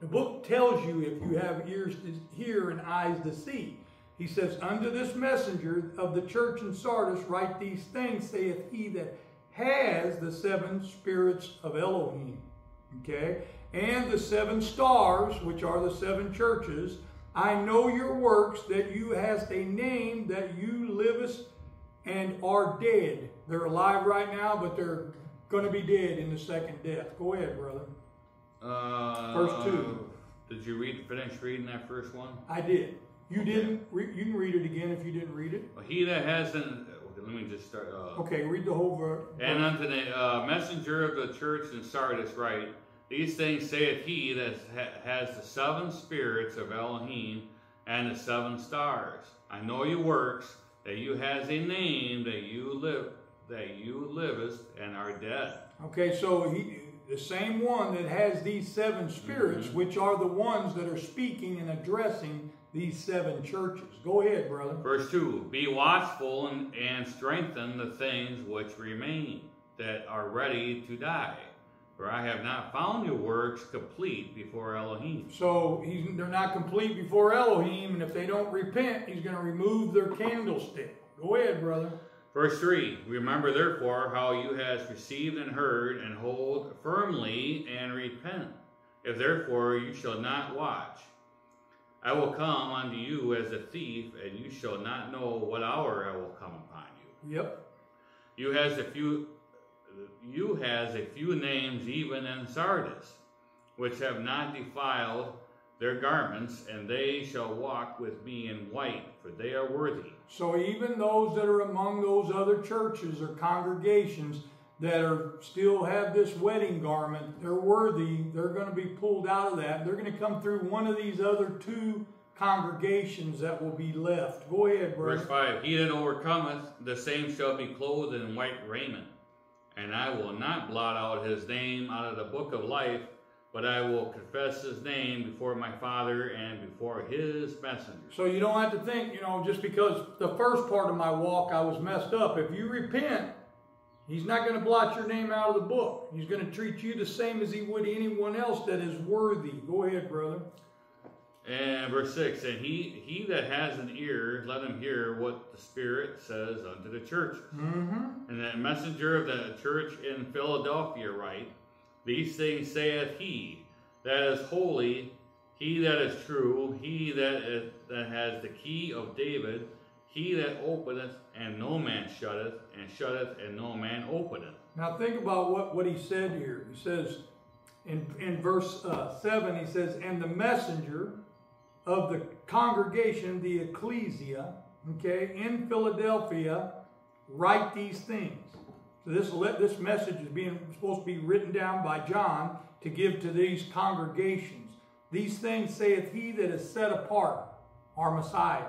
The book tells you if you have ears to hear and eyes to see. He says, unto this messenger of the church in Sardis write these things, saith he that has the 7 spirits of Elohim. Okay? And the 7 stars, which are the 7 churches, I know your works, that you hast a name, that you livest and are dead. They're alive right now, but they're going to be dead in the second death. Go ahead, brother. Verse 2. Did you finish reading that first one? I did. You didn't. You can read it again if you didn't read it. Well, he that hasn't. Let me just start. Okay, read the whole verse. And unto the messenger of the church in Sardis write, these things saith he that has the seven spirits of Elohim and the seven stars. I know your works, that you has a name, that you livest and are dead. Okay, so he, the same one that has these seven spirits, which are the ones that are speaking and addressing these seven churches. Go ahead, brother. Verse 2, be watchful and strengthen the things which remain that are ready to die, for I have not found your works complete before Elohim. So they're not complete before Elohim, and if they don't repent, he's going to remove their candlestick. Go ahead, brother. Verse 3, remember therefore how you has received and heard, and hold firmly and repent. If therefore you shall not watch, I will come unto you as a thief, and you shall not know what hour I will come upon you. Yep. You has a few names even in Sardis, which have not defiled their garments, and they shall walk with me in white, for they are worthy. So even those that are among those other churches or congregations that are still have this wedding garment, they're worthy, they're going to be pulled out of that. They're going to come through one of these other two congregations that will be left. Go ahead, brother. Verse 5, he that overcometh, the same shall be clothed in white raiment, and I will not blot out his name out of the book of life, but I will confess his name before my Father and before his messengers. So you don't have to think, you know, just because the first part of my walk I was messed up. If you repent, he's not going to blot your name out of the book. He's going to treat you the same as he would anyone else that is worthy. Go ahead, brother. And verse 6, and he that has an ear, let him hear what the Spirit says unto the churches. And the messenger of the church in Philadelphia write, these things saith he that is holy, he that is true, he that has the key of David, he that openeth, and no man shutteth, and shutteth, and no man openeth. Now think about what he said here. He says, in verse 7, he says, and the messenger of the congregation, the ecclesia, okay, in Philadelphia, write these things. So this message is supposed to be written down by John to give to these congregations. These things saith he that is set apart, our Messiah.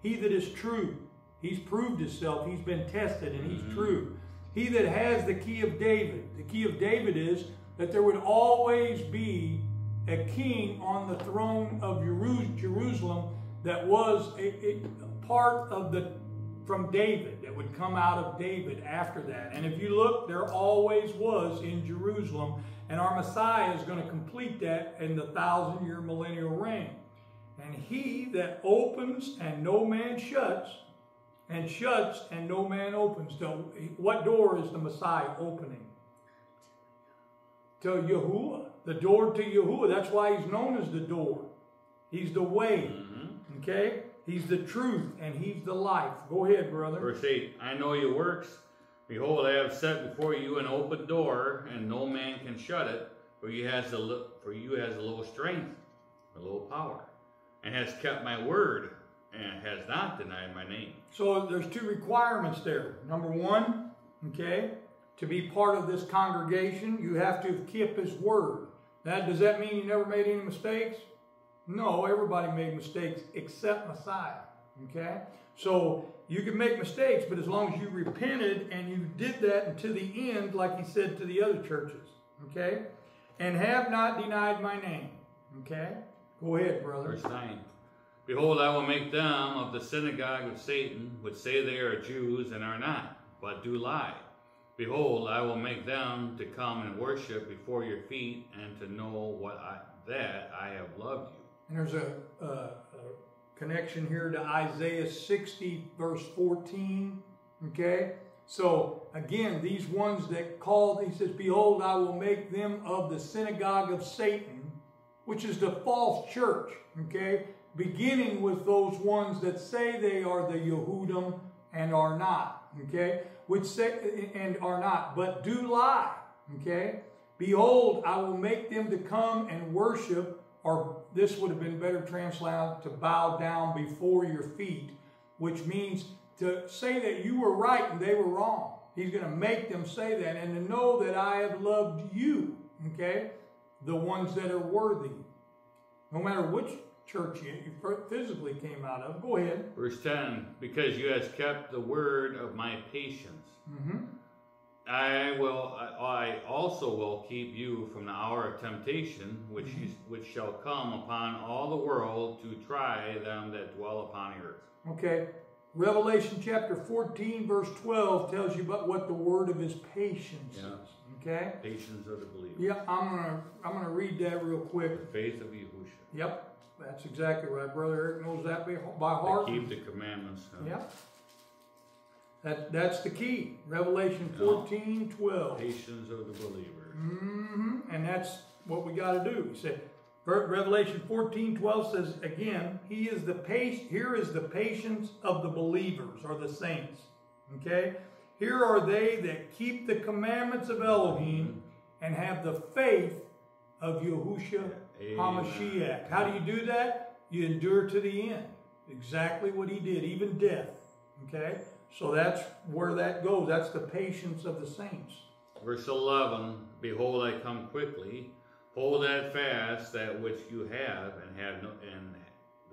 He that is true, he's proved himself, he's been tested, and he's true. He that has the key of David. The key of David is that there would always be a king on the throne of Jerusalem that was a part of from David, that would come out of David after that. And if you look, there always was in Jerusalem, and our Messiah is going to complete that in the 1,000-year millennial reign. And he that opens and no man shuts, and shuts and no man opens. So what door is the Messiah opening? To Yahuwah. The door to Yahuwah. That's why he's known as the door. He's the way. Okay? He's the truth and he's the life. Go ahead, brother. Verse 8, I know your works. Behold, I have set before you an open door, and no man can shut it, for you has a little strength, a little power, and has kept my word, and has not denied my name. So there's two requirements there. Number one, okay, to be part of this congregation, you have to keep his word. Does that mean you never made any mistakes? No, everybody made mistakes except Messiah, okay? So you can make mistakes, but as long as you repented and you did that until the end, like he said to the other churches, okay? And have not denied my name, okay? Go ahead, brother. Verse 9. Behold, I will make them of the synagogue of Satan, which say they are Jews and are not, but do lie. Behold, I will make them to come and worship before your feet, and to know that I have loved you. And there's a connection here to Isaiah 60, verse 14. Okay? So, again, these ones that called, he says, behold, I will make them of the synagogue of Satan, which is the false church, okay? beginning with those ones that say they are the Yehudim and are not, okay? Which say, and are not, but do lie, okay? Behold, I will make them to come and worship, or this would have been better translated, to bow down before your feet, which means to say that you were right and they were wrong. He's going to make them say that, and to know that I have loved you, okay? The ones that are worthy. No matter which church you physically came out of. Go ahead. Verse 10, because you have kept the word of my patience, I also will keep you from the hour of temptation, which shall come upon all the world to try them that dwell upon earth. Okay. Revelation chapter 14, verse 12 tells you about what the word of his patience is. Okay? Patience of the believers. Yeah, I'm gonna read that real quick. The faith of Yahusha. Yep, that's exactly right. Brother Eric knows that by heart. They keep the commandments. Yep. That's the key. Revelation 14, 12. Patience of the believers. And that's what we got to do. He said, Revelation 14, 12 says again, he is the here is the patience of the believers or the saints. Okay? Here are they that keep the commandments of Elohim and have the faith of Yahusha HaMashiach. How do you do that? You endure to the end. Exactly what he did, even death. Okay? So that's where that goes. That's the patience of the saints. Verse 11, behold, I come quickly. Hold that fast, that which you have and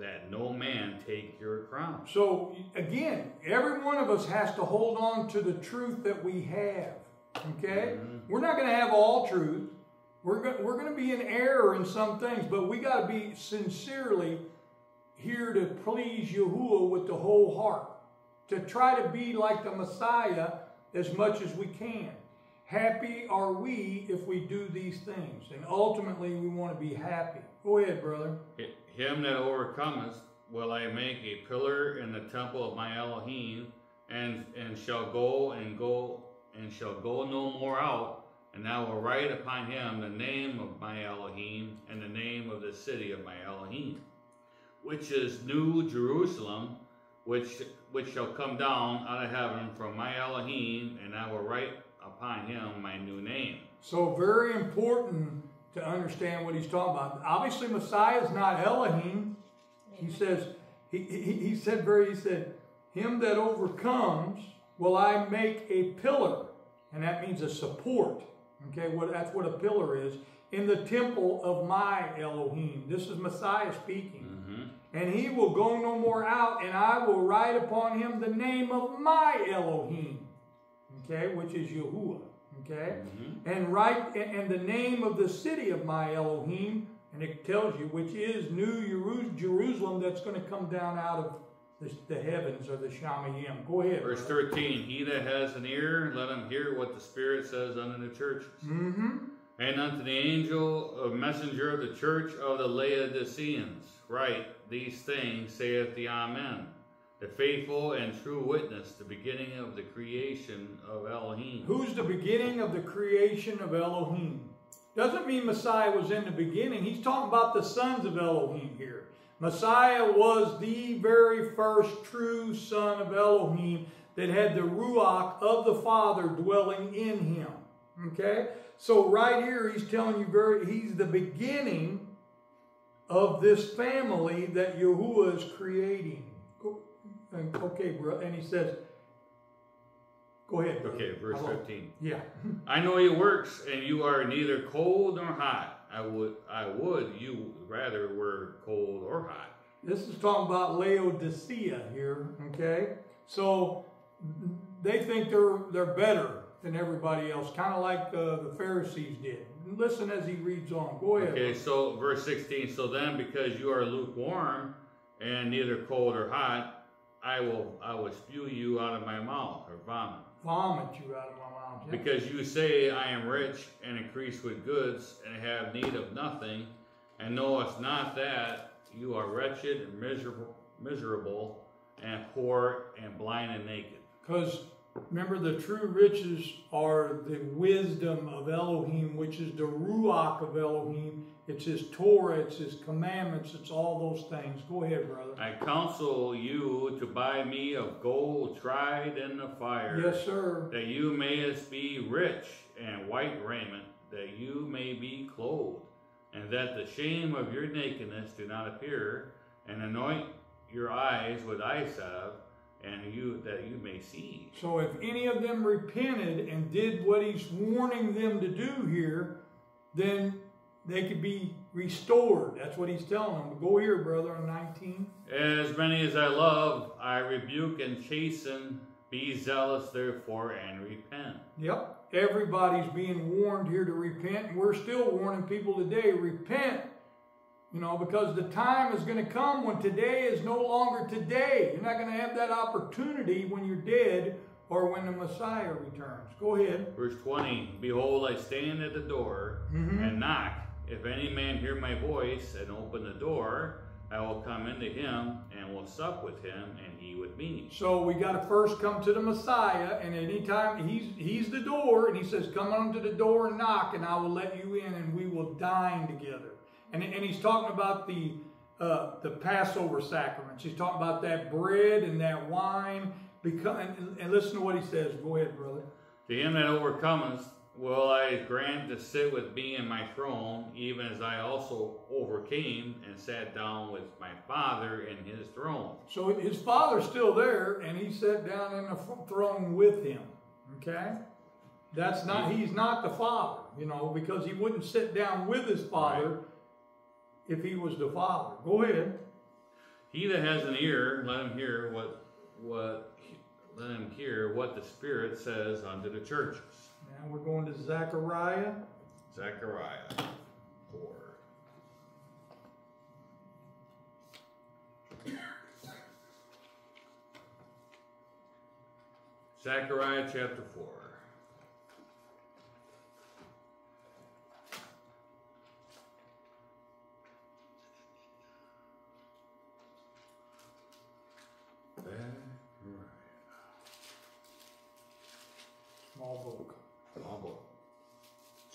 that no man take your crown. So again, every one of us has to hold on to the truth that we have. Okay, we're not going to have all truth. We're going to be in error in some things, but we got to be sincerely here to please Yahuwah with the whole heart. To try to be like the Messiah as much as we can. Happy are we if we do these things. And ultimately, we want to be happy. Go ahead, brother. Him that overcometh will I make a pillar in the temple of my Elohim, and shall go no more out. And I will write upon him the name of my Elohim and the name of the city of my Elohim, which is New Jerusalem, which shall come down out of heaven from my Elohim, and I will write upon him my new name. So very important to understand what he's talking about. Obviously, Messiah is not Elohim. He says, he said, him that overcomes will I make a pillar, and that means a support. Okay, that's what a pillar is, in the temple of my Elohim. This is Messiah speaking. And he will go no more out, and I will write upon him the name of my Elohim. Okay, which is Yahuwah. Okay, and the name of the city of my Elohim, and it tells you, which is New Jerusalem, that's going to come down out of the heavens or the Shamayim. Go ahead. Verse 13: He that has an ear, let him hear what the Spirit says unto the churches. And unto the angel, a messenger of the church of the Laodiceans, write. These things saith the Amen, the faithful and true witness, the beginning of the creation of Elohim. Who's the beginning of the creation of Elohim? Doesn't mean Messiah was in the beginning. He's talking about the sons of Elohim here. Messiah was the very first true son of Elohim that had the Ruach of the Father dwelling in him. Okay? So right here he's telling you he's the beginning of this family that Yahuwah is creating. Okay, bro. And he says, go ahead. Bro. Okay, verse 15. Yeah. I know your works, and you are neither cold nor hot. I would you rather were cold or hot. This is talking about Laodicea here, okay? So they think they're better than everybody else, kind of like the Pharisees did. Listen as he reads on. Go ahead. Okay, so verse 16. So then, because you are lukewarm and neither cold or hot, I will spew you out of my mouth, or vomit. Vomit you out of my mouth. Yeah. Because you say, I am rich and increase with goods and have need of nothing, and knowest not that you are wretched and miserable and poor and blind and naked. Because Remember, the true riches are the wisdom of Elohim, which is the Ruach of Elohim. It's his Torah, it's his commandments, it's all those things. Go ahead, brother. I counsel you to buy me of gold tried in the fire. Yes, sir. That you mayest be rich, and white raiment, that you may be clothed, and that the shame of your nakedness do not appear, and anoint your eyes with eyesalve, and you that you may see. So if any of them repented and did what he's warning them to do here, then they could be restored. That's what he's telling them. Go here, brother, on 19. As many as I love, I rebuke and chasten. Be zealous, therefore, and repent. Yep. Everybody's being warned here to repent. We're still warning people today, repent. You know, because the time is going to come when today is no longer today. You're not going to have that opportunity when you're dead or when the Messiah returns. Go ahead. Verse 20, behold, I stand at the door and knock. If any man hear my voice and open the door, I will come into him and will sup with him and he with me. So we got to first come to the Messiah, and any time he's the door, and he says, come unto the door and knock, and I will let you in, and we will dine together. And he's talking about the Passover sacraments. He's talking about that bread and that wine. And listen to what he says. Go ahead, brother. To him that overcometh will I grant to sit with me in my throne, even as I also overcame and sat down with my Father in his throne. So his Father's still there, and he sat down in the throne with him. Okay? That's not, he's not the Father, you know, because he wouldn't sit down with his Father, right, if he was the Father. Go ahead. He that has an ear, let him hear what the Spirit says unto the churches. Now we're going to Zechariah. Zechariah 4. Zechariah chapter 4. Small book.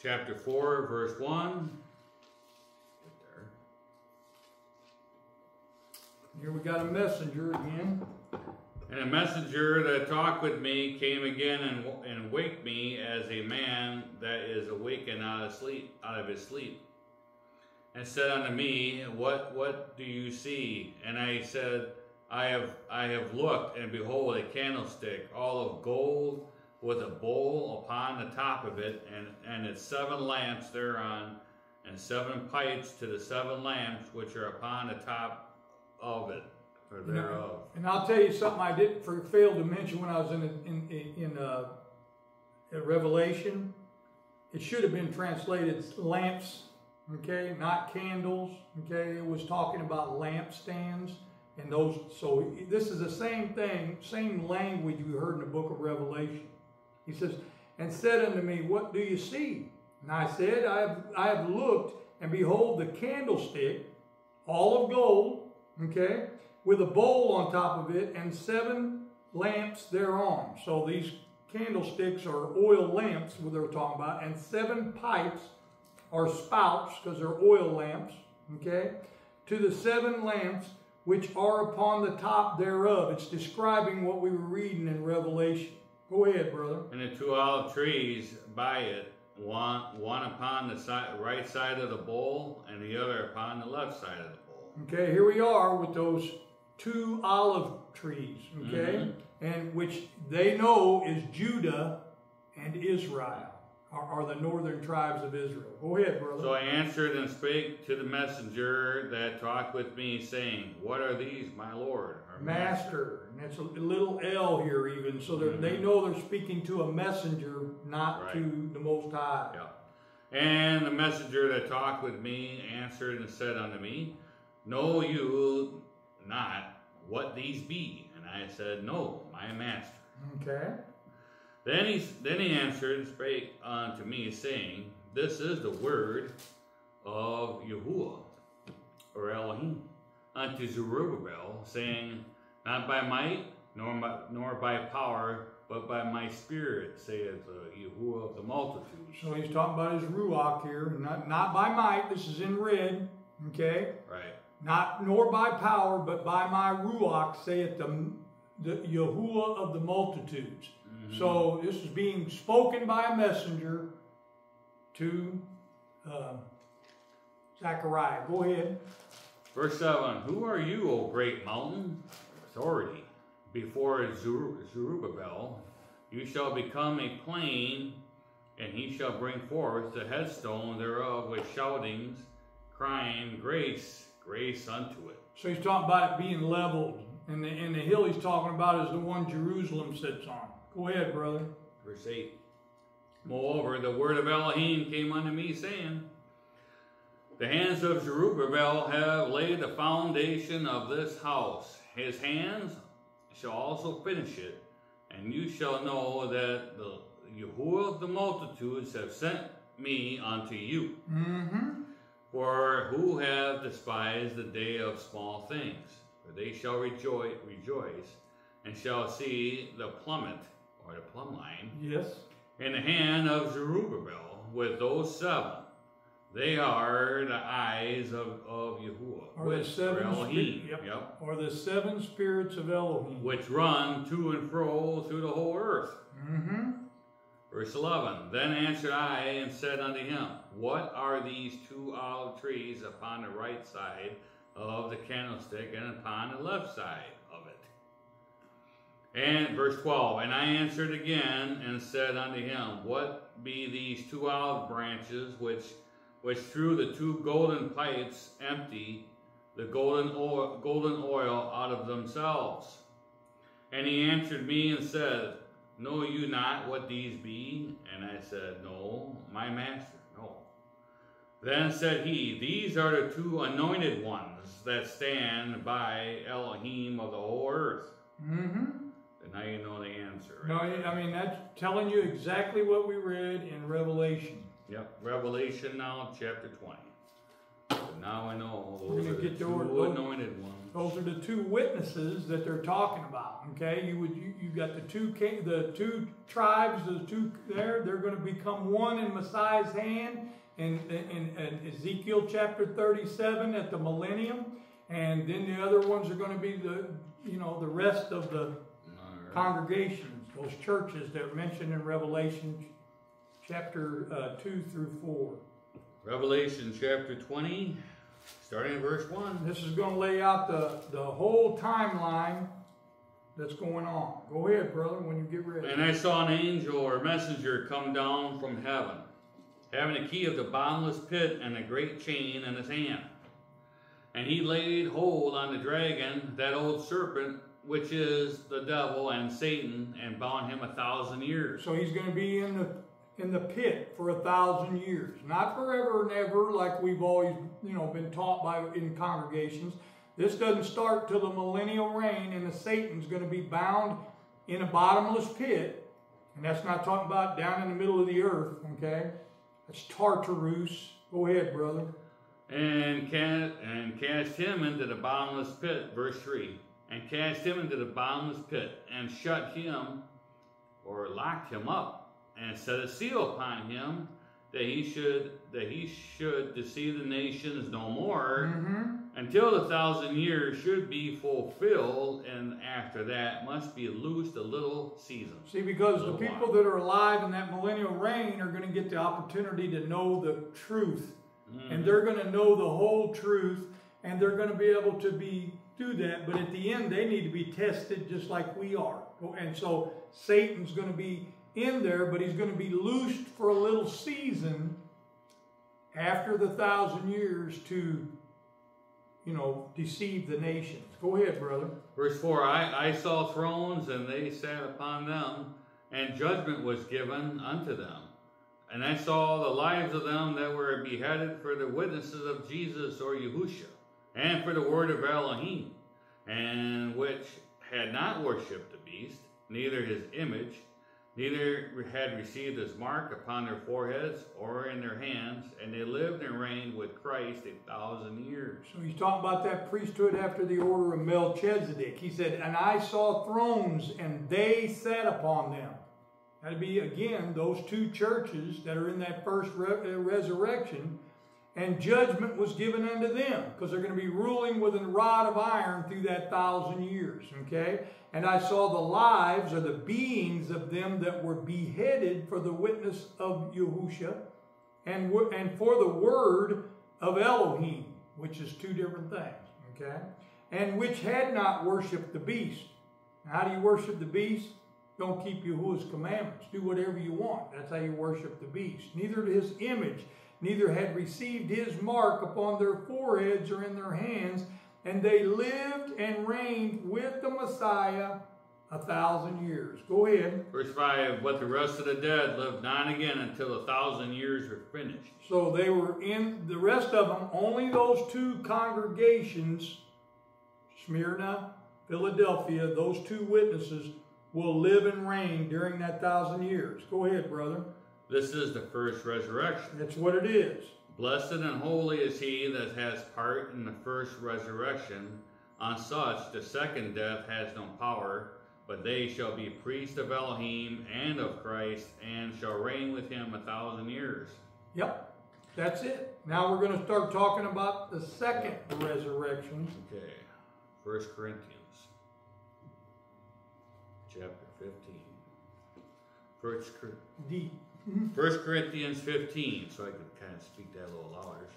Chapter 4, verse 1. Here we got a messenger again. And a messenger that talked with me came again and waked me as a man that is awakened out of his sleep. And said unto me, What do you see? And I said, I have looked, and behold, a candlestick, all of gold, with a bowl upon the top of it, and its 7 lamps thereon, and 7 pipes to the 7 lamps which are upon the top of it, or thereof. And I'll tell you something I didn't fail to mention when I was in Revelation. It should have been translated lamps, okay, not candles, okay. It was talking about lampstands. And those, so this is the same thing, same language we heard in the book of Revelation. He says, and said unto me, what do you see? And I said, I have looked, and behold the candlestick, all of gold, okay, with a bowl on top of it, and 7 lamps thereon. So these candlesticks are oil lamps, what they're talking about, and 7 pipes, or spouts, because they're oil lamps, okay, to the 7 lamps which are upon the top thereof. It's describing what we were reading in Revelation. Go ahead, brother. And the 2 olive trees by it, one upon the right side of the bowl, and the other upon the left side of the bowl. Okay, here we are with those 2 olive trees, okay? And which they know is Judah and Israel, are the northern tribes of Israel. Go ahead, brother. So I answered and spake to the messenger that talked with me, saying, what are these, my Lord? Master. And it's a little L here even, so they know they're speaking to a messenger, not to the Most High. Yeah. And the messenger that talked with me answered and said unto me, know you not what these be? And I said, no, my master. Okay. Then he answered and spake unto me, saying, this is the word of Yahuwah, or Elohim, unto Zerubbabel, saying, not by might, nor by power, but by my spirit, saith Yahuwah of the multitudes. So he's talking about his ruach here, not by might. This is in red, okay? Right. Not nor by power, but by my ruach, saith the Yahuwah of the multitudes. Mm-hmm. So this is being spoken by a messenger to Zechariah. Go ahead. Verse 7, who are you, O great mountain? Authority. Before Zerubbabel, you shall become a plain, and he shall bring forth the headstone thereof with shoutings, crying, grace, grace unto it. So he's talking about it being leveled, and the hill he's talking about is the one Jerusalem sits on. Go ahead, brother. Verse 8. Moreover, the word of Elohim came unto me, saying, the hands of Zerubbabel have laid the foundation of this house. His hands shall also finish it, and you shall know that the Yahuwah of the multitudes have sent me unto you. Mm-hmm. For who have despised the day of small things? For they shall rejoice, and shall see the plummet, or the plumb line, yes, in the hand of Zerubbabel with those seven. They are the eyes of Yahuwah, or the seven Elohim, yep. Or the seven spirits of Elohim, which run to and fro through the whole earth. Mm-hmm. Verse 11, then answered I and said unto him, what are these two olive trees upon the right side of the candlestick and upon the left side of it? And verse 12, and I answered again and said unto him, what be these two olive branches which through the two golden pipes empty the golden oil out of themselves? And he answered me and said, know you not what these be? And I said, no, my master, no. Then said he, these are the two anointed ones that stand by Elohim of the whole earth. Mm-hmm. And now you know the answer. Right? No, I mean, that's telling you exactly what we read in Revelation. Yep, Revelation now, chapter 20. So now I know those are the two anointed ones. Those are the two witnesses that they're talking about. Okay, you got the two tribes, the two there. They're going to become one in Messiah's hand, in Ezekiel chapter 37 at the millennium, and then the other ones are going to be the rest of the congregations, those churches that are mentioned in Revelation. Chapter 2 through 4. Revelation chapter 20, starting at verse 1. This is going to lay out the whole timeline that's going on. Go ahead, brother, when you get ready. And I saw an angel or a messenger come down from heaven, having a key of the bottomless pit and a great chain in his hand. And he laid hold on the dragon, that old serpent, which is the devil and Satan, and bound him 1,000 years. So he's going to be in the pit for 1,000 years, not forever and ever like we've always been taught in congregations. This doesn't start till the millennial reign, and the Satan's going to be bound in a bottomless pit, and that's not talking about down in the middle of the earth. Okay, that's Tartarus. Go ahead, brother. And cast him into the bottomless pit, verse 3, and cast him into the bottomless pit, and shut him, or locked him up, and set a seal upon him, that he should deceive the nations no more, mm-hmm, until the 1,000 years should be fulfilled, and after that must be loosed a little season. See, because the people that are alive in that millennial reign are going to get the opportunity to know the truth, mm-hmm, and they're going to know the whole truth, and they're going to be able to do that, but at the end they need to be tested just like we are. And so Satan's going to be in there, but he's going to be loosed for a little season after the 1,000 years to, deceive the nations. Go ahead, brother. Verse 4, I saw thrones, and they sat upon them, and judgment was given unto them. And I saw the lives of them that were beheaded for the witnesses of Jesus, or Yahusha, and for the word of Elohim, and which had not worshipped the beast, neither his image, neither had received his mark upon their foreheads or in their hands, and they lived and and reigned with Christ 1,000 years. So he's talking about that priesthood after the order of Melchizedek. He said, and I saw thrones, and they sat upon them. That'd be, again, those two churches that are in that first resurrection. And judgment was given unto them, because they're going to be ruling with a rod of iron through that 1,000 years, okay? And I saw the lives or the beings of them that were beheaded for the witness of Yahusha and for the word of Elohim, which is two different things, okay? And which had not worshipped the beast. Now, how do you worship the beast? Don't keep Yahuwah's commandments. Do whatever you want. That's how you worship the beast. Neither his image, neither had received his mark upon their foreheads or in their hands, and they lived and reigned with the Messiah 1,000 years. Go ahead. Verse 5, but the rest of the dead lived not again until 1,000 years were finished. So they were in, the rest of them, only those two congregations, Smyrna, Philadelphia, those two witnesses will live and reign during that 1,000 years. Go ahead, brother. This is the first resurrection. That's what it is. Blessed and holy is he that has part in the first resurrection. On such the second death has no power, but they shall be priests of Elohim and of Christ, and shall reign with him 1,000 years. Yep, that's it. Now we're going to start talking about the second resurrection. Okay, 1 Corinthians chapter 15. 1 Corinthians 15, so I could kind of speak that a little louder.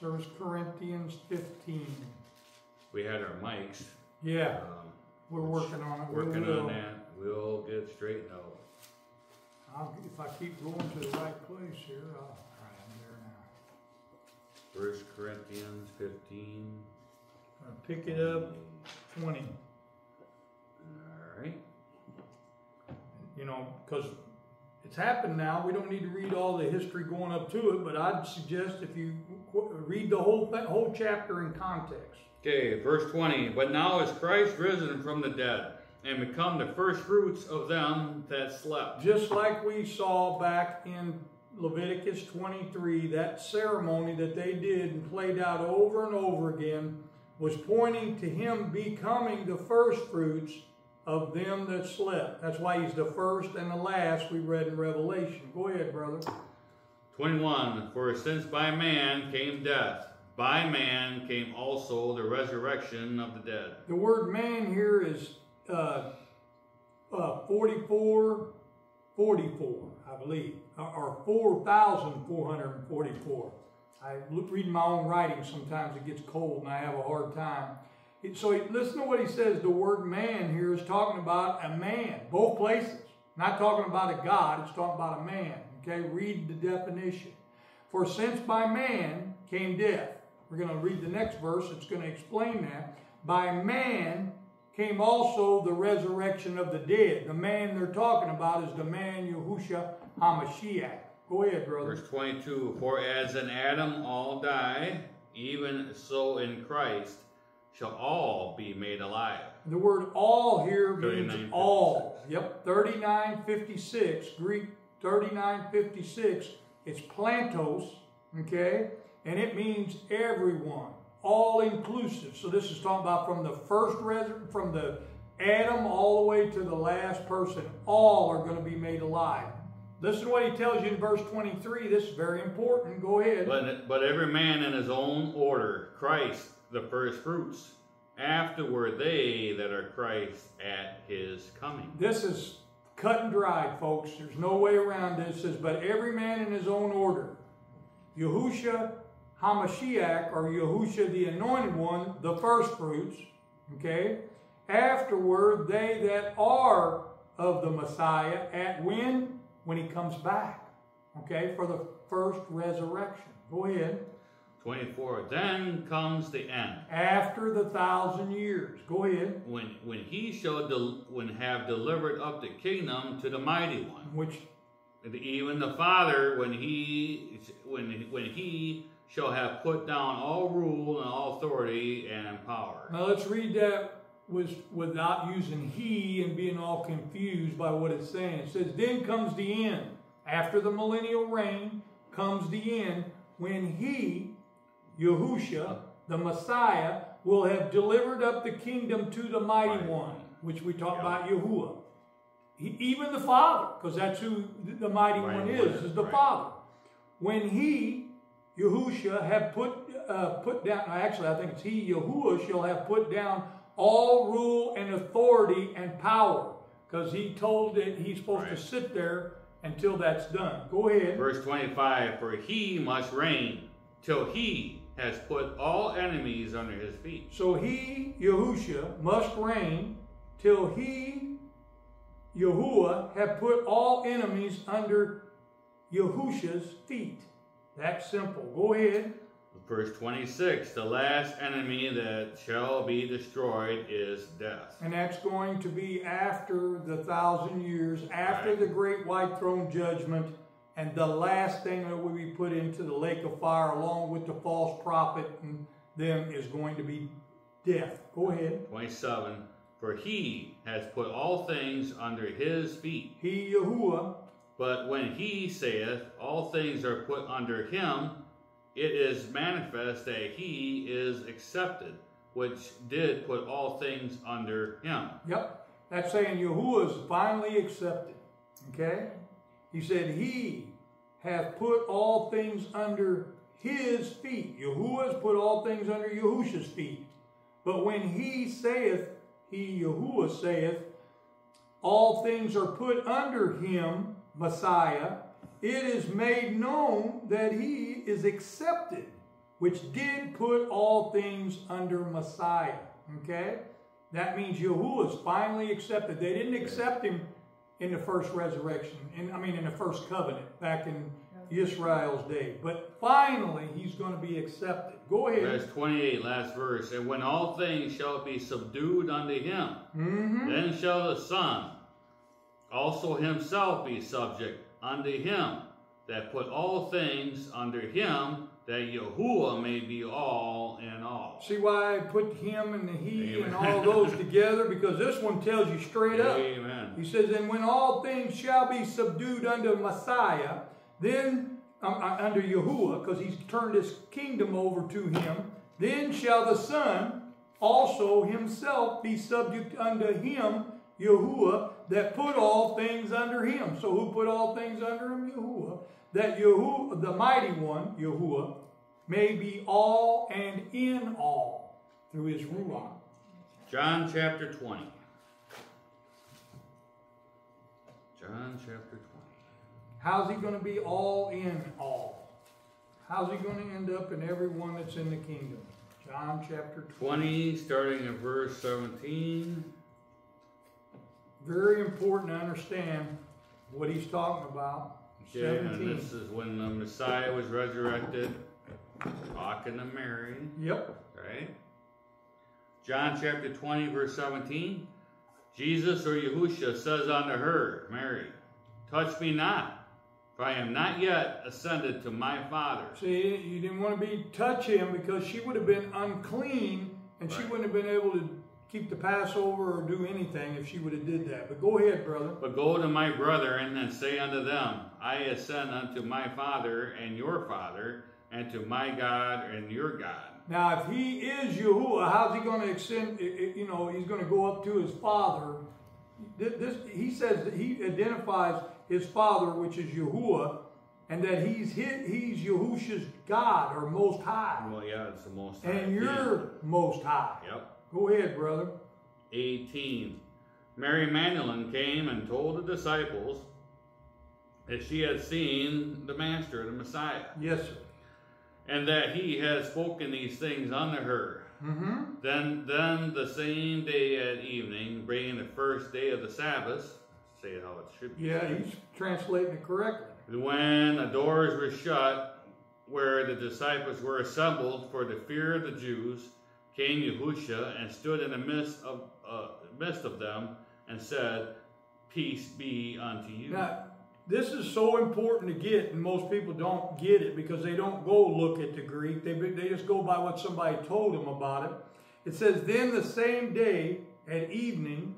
So 1 Corinthians 15. We had our mics. Yeah, we're working on it. Working on that. We'll get straightened out. If I keep going to the right place here, I'll try. I'm there now. 1 Corinthians 15. I'll pick it up, 20. All right. You know, because it's happened now. We don't need to read all the history going up to it, but I'd suggest if you read the whole chapter in context. Okay, verse 20. But now is Christ risen from the dead and become the first fruits of them that slept. Just like we saw back in Leviticus 23, that ceremony that they did and played out over and over again was pointing to him becoming the first fruits of them that slept. That's why he's the first and the last we read in Revelation. Go ahead, brother. 21, for since by man came death, by man came also the resurrection of the dead. The word man here is 4444, I believe, or 4,444. I read my own writing sometimes. It gets cold and I have a hard time. So listen to what he says. The word man here is talking about a man, both places. Not talking about a God, it's talking about a man. Okay, read the definition. For since by man came death. We're going to read the next verse, it's going to explain that. By man came also the resurrection of the dead. The man they're talking about is the man Yahusha HaMashiach. Go ahead, brother. Verse 22, for as in Adam all die, even so in Christ shall all be made alive. The word all here means all. Yep, 3956, Greek 3956. It's plantos, okay? And it means everyone, all inclusive. So this is talking about from the first from the Adam all the way to the last person. All are going to be made alive. Listen to what he tells you in verse 23. This is very important. Go ahead. But every man in his own order, Christ the first fruits, afterward they that are Christ at his coming. This is cut and dried, folks. There's no way around this. It says, but every man in his own order. Yahusha HaMashiach, or Yahusha the Anointed One, the first fruits, okay? Afterward they that are of the Messiah, at when? When he comes back, okay? For the first resurrection. Go ahead. 24, then comes the end. After the 1,000 years. Go ahead. When he shall have delivered up the kingdom to the mighty one. Which? Even the Father, when he shall have put down all rule and all authority and power. Now let's read that without using he and being all confused by what it's saying. It says, then comes the end. After the millennial reign comes the end. when he, Yahusha, the Messiah, will have delivered up the kingdom to the mighty one, which we talk about Yahuwah. Even the Father, because that's who the mighty one is the Father. When he, Yahusha, have put down, actually I think it's he, Yahuwah, shall have put down all rule and authority and power, because he told that he's supposed to sit there until that's done. Go ahead. Verse 25, for he must reign till he has put all enemies under his feet. So he, Yahusha, must reign till he, Yahuwah, have put all enemies under Yahusha's feet. That's simple. Go ahead. Verse 26, the last enemy that shall be destroyed is death. And that's going to be after the 1,000 years, after the great white throne judgment, and the last thing that will be put into the lake of fire along with the false prophet and them is going to be death. Go ahead. 27, for he has put all things under his feet. He, Yahuwah. But when he saith, all things are put under him, it is manifest that he is accepted, which did put all things under him. Yep. That's saying Yahuwah is finally accepted. Okay? He said, he hath put all things under his feet. Yahuwah's put all things under Yahusha's feet. But when he saith, he, Yahuwah, saith, all things are put under him, Messiah, it is made known that he is accepted, which did put all things under Messiah. Okay? That means Yahuwah's finally accepted. They didn't accept him in the first resurrection, in the first covenant back in Israel's day. But finally, he's going to be accepted. Go ahead. Verse 28, last verse. And when all things shall be subdued unto him, then shall the Son also himself be subject unto him that put all things under him, that Yahuwah may be all in all. See why I put him and the he and all those together? Because this one tells you straight up. Amen. He says, and when all things shall be subdued unto Messiah, then, under Yahuwah, because he's turned his kingdom over to him, then shall the Son also himself be subject unto him, Yahuwah, that put all things under him. So who put all things under him? Yahuwah. That Yahuwah, the mighty one, Yahuwah, may be all and in all through his Ruach. John chapter 20. John chapter 20. How's he going to be all in all? How's he going to end up in everyone that's in the kingdom? John chapter 20, starting at verse 17. Very important to understand what he's talking about. Okay, and this is when the Messiah was resurrected, talking to Mary. Yep. Right? John chapter 20, verse 17. Jesus, or Yahusha, says unto her, Mary, touch me not, for I am not yet ascended to my Father. See, you didn't want to be touch him, because she would have been unclean, and she wouldn't have been able to keep the Passover or do anything if she would have did that. But go ahead, brother. But go to my brethren and say unto them, I ascend unto my Father and your Father, and to my God and your God. Now, if he is Yahuwah, how's he going to extend, you know, he's going to go up to his Father. This, he says that he identifies his Father, which is Yahuwah, and that he's Yahusha's God, or Most High. Well, yeah, it's the Most High. And you're Most High. Yep. Go ahead, brother. 18. Mary Magdalene came and told the disciples that she had seen the Master, the Messiah. Yes, sir. And that he had spoken these things unto her. Then the same day at evening, bringing the first day of the Sabbath, say it how it should be. Yeah, he's translating it correctly. When the doors were shut, where the disciples were assembled for the fear of the Jews, came Yahusha and stood in the midst of them and said, peace be unto you. Now, this is so important to get, and most people don't get it because they don't go look at the Greek. They just go by what somebody told them about it. It says, then the same day at evening,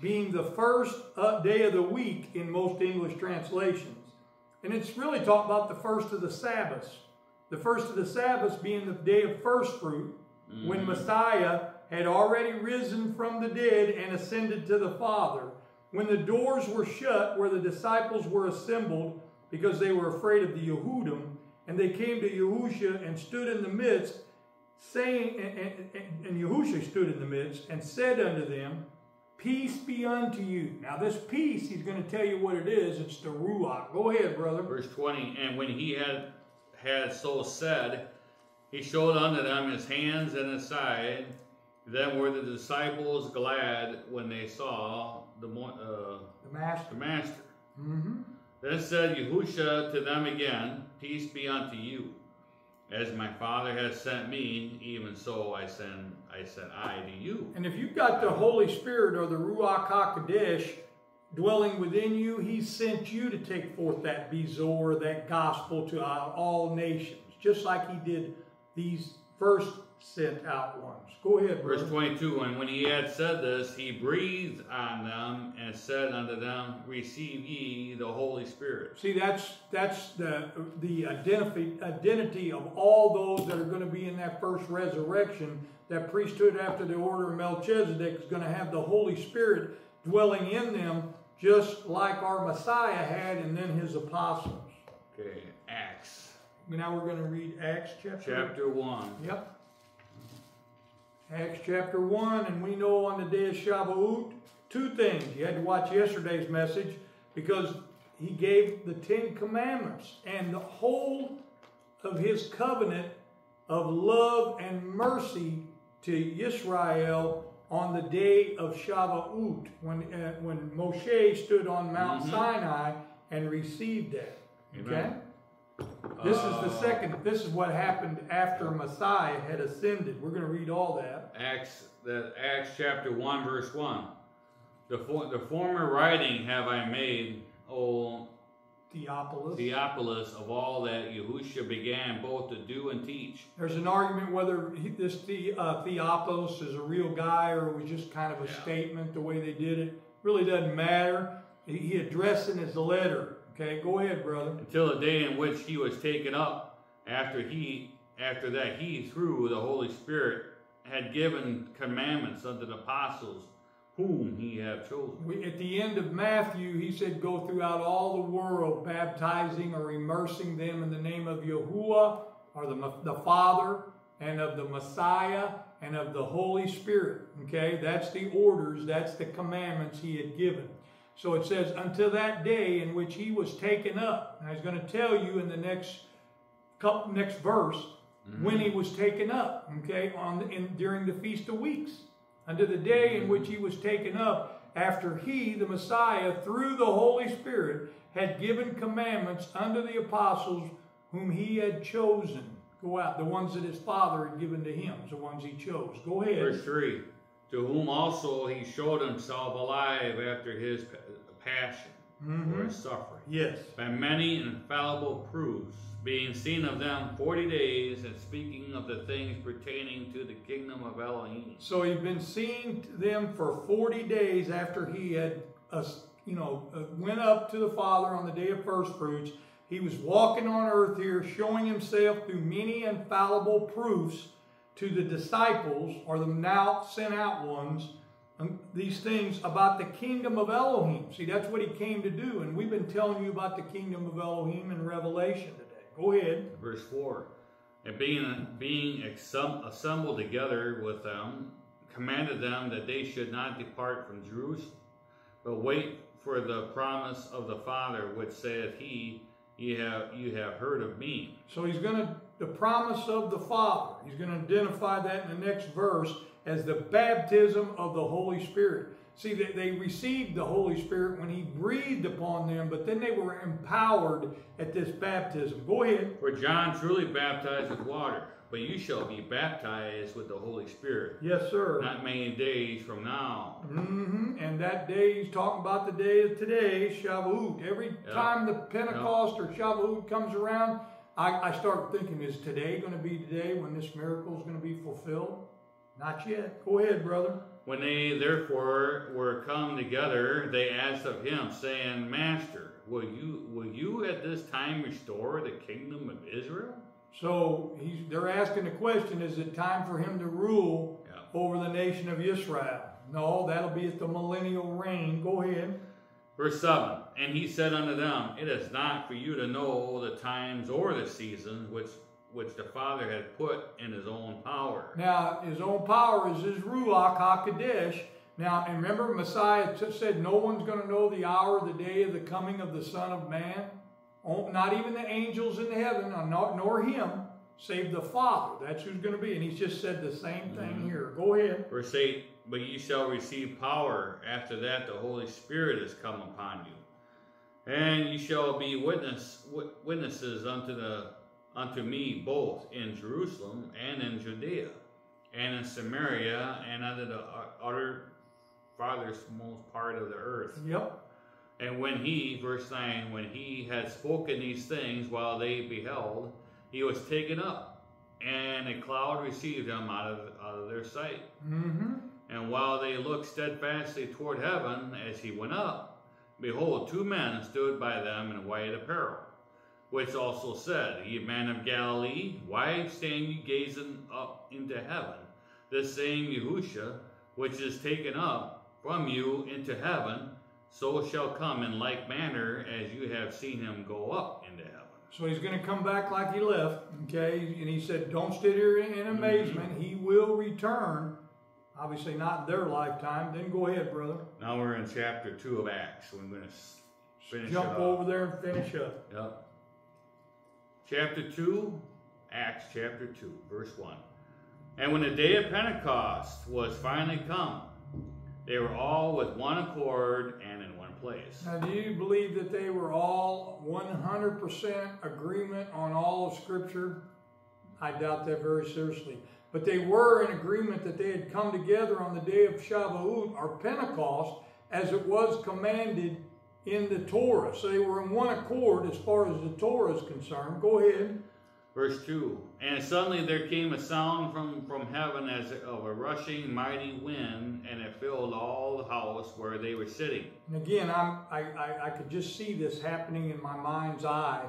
being the first day of the week in most English translations. And it's really talking about the first of the Sabbaths. The first of the Sabbaths being the day of first fruit, when Messiah had already risen from the dead and ascended to the Father, when the doors were shut where the disciples were assembled because they were afraid of the Yehudim, and they came to Yahusha and stood in the midst, saying, and Yahusha stood in the midst and said unto them, "Peace be unto you." Now this peace, he's going to tell you what it is. It's the Ruach. Go ahead, brother. Verse 20, "And when he had so said, he showed unto them his hands and his side. Then were the disciples glad when they saw the Master. Mm-hmm. Then said Yahusha to them again, "Peace be unto you. As my Father has sent me, even so I send to you." And if you've got the Holy Spirit or the Ruach HaKodesh dwelling within you, he sent you to take forth that Bezor, that gospel to all nations, just like he did these first sent out ones. Go ahead, brother. Verse 22, "And when he had said this, he breathed on them and said unto them, Receive ye the Holy Spirit." See, that's the identity of all those that are going to be in that first resurrection. That priesthood after the order of Melchizedek is going to have the Holy Spirit dwelling in them, just like our Messiah had, and then his apostles. Okay, Acts. Now we're going to read Acts chapter 1. Yep. Acts chapter 1, and we know on the day of Shavuot, two things. You had to watch yesterday's message because he gave the 10 Commandments and the whole of his covenant of love and mercy to Israel on the day of Shavuot, when Moshe stood on Mount Sinai and received that. Okay? This is the second. This is what happened after Messiah had ascended. We're going to read all that. Acts chapter 1, verse 1. The former writing have I made, O Theophilus, of all that Yahusha began both to do and teach. There's an argument whether this Theophilus is a real guy or it was just kind of a statement, the way they did it. Really doesn't matter. He addressed in his letter. Okay, go ahead, brother. Until the day in which he was taken up, after that he, through the Holy Spirit, had given commandments unto the apostles, whom he had chosen. At the end of Matthew, he said, "Go throughout all the world, baptizing or immersing them in the name of Yahuwah, or the Father, and of the Messiah, and of the Holy Spirit." Okay, that's the orders, that's the commandments he had given. So it says, until that day in which he was taken up. Now he's going to tell you in the next verse when he was taken up. Okay, during the Feast of Weeks, until the day in which he was taken up, after he, the Messiah, through the Holy Spirit, had given commandments unto the apostles whom he had chosen. Go out, the ones that his Father had given to him, the ones he chose. Go ahead. Verse 3. To whom also he showed himself alive after his passion or his suffering. Yes. By many infallible proofs, being seen of them 40 days, and speaking of the things pertaining to the kingdom of Elohim. So he'd been seen to them for 40 days after he had, went up to the Father on the day of first fruits. He was walking on earth here, showing himself through many infallible proofs to the disciples, or the now sent out ones, these things about the kingdom of Elohim. See, that's what he came to do, and we've been telling you about the kingdom of Elohim in Revelation today. Go ahead. Verse 4, and being assembled together with them, commanded them that they should not depart from Jerusalem, but wait for the promise of the Father, which saith he, you have heard of me. So he's going to, the promise of the Father, he's going to identify that in the next verse as the baptism of the Holy Spirit. See, they received the Holy Spirit when he breathed upon them, but then they were empowered at this baptism. Go ahead. For John truly baptized with water, but you shall be baptized with the Holy Spirit. Yes, sir. Not many days from now. And that day, he's talking about the day of today, Shavuot. Every time the Pentecost or Shavuot comes around, I start thinking, is today going to be the day when this miracle is going to be fulfilled? Not yet. Go ahead, brother. When they therefore were come together, they asked of him, saying, Master, will you at this time restore the kingdom of Israel? So they're asking the question, is it time for him to rule over the nation of Israel? No, that'll be at the millennial reign. Go ahead. Verse 7, and he said unto them, it is not for you to know the times or the seasons which the Father had put in his own power. Now, his own power is his Ruach HaKodesh. Now, and remember, Messiah said, no one's going to know the hour, the day of the coming of the Son of Man. Not even the angels in heaven, nor him, save the Father. That's who's going to be. And he's just said the same thing here. Go ahead. Verse 8, but ye shall receive power. After that, the Holy Spirit is come upon you. And ye shall be witnesses unto me, both in Jerusalem and in Judea, and in Samaria, and unto the utter farthest part of the earth. Yep. And when he, verse 9, when he had spoken these things while they beheld, he was taken up, and a cloud received him out of their sight. Mm-hmm. And while they looked steadfastly toward heaven as he went up, behold, two men stood by them in white apparel, which also said, Ye men of Galilee, why stand ye gazing up into heaven? This same Yahusha, which is taken up from you into heaven, so shall come in like manner as you have seen him go up into heaven. So he's going to come back like he left, okay? And he said, don't sit here in amazement. He will return, obviously not their lifetime. Then go ahead, brother. Now we're in chapter 2 of Acts. We're going to finish up. Jump over there and finish up. Yep. Chapter 2, Acts chapter 2, verse 1. And when the day of Pentecost was finally come, they were all with one accord and in one place. Now, do you believe that they were all 100% agreement on all of Scripture? I doubt that very seriously. But they were in agreement that they had come together on the day of Shavuot, or Pentecost, as it was commanded in the Torah. So they were in one accord as far as the Torah is concerned. Go ahead. Verse 2, and suddenly there came a sound from heaven as of a rushing mighty wind, and it filled all the house where they were sitting. And again, I could just see this happening in my mind's eye,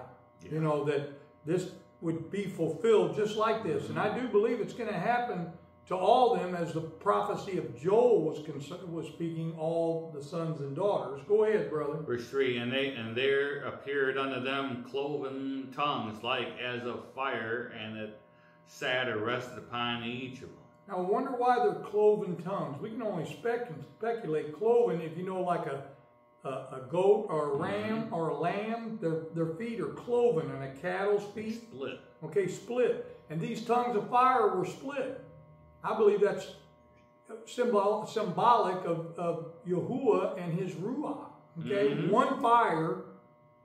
you know, that this would be fulfilled just like this. And I do believe it's going to happen to all them, as the prophecy of Joel was speaking, all the sons and daughters. Go ahead, brother. Verse 3, and there appeared unto them cloven tongues like as of fire, and it sat or rested upon each of them. Now I wonder why they're cloven tongues. We can only speculate. Cloven, if you know, like a goat or a ram or a lamb, their feet are cloven, and a cattle's feet split. Okay, split. And these tongues of fire were split. I believe that's symbolic of Yahuwah and his Ruach. Okay? One fire,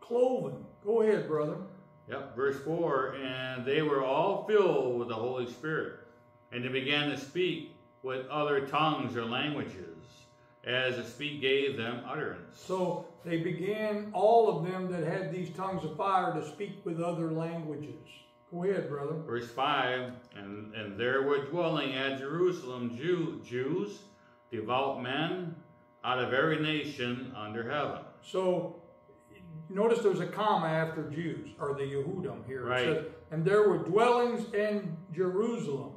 cloven. Go ahead, brother. Yep, verse 4, and they were all filled with the Holy Spirit, and they began to speak with other tongues or languages, as the Spirit gave them utterance. So they began, all of them that had these tongues of fire, to speak with other languages. Go ahead, brother. Verse 5, and there were dwelling at Jerusalem Jews, devout men, out of every nation under heaven. So, notice there's a comma after Jews, or the Yehudim here. Right. It says, and there were dwellings in Jerusalem.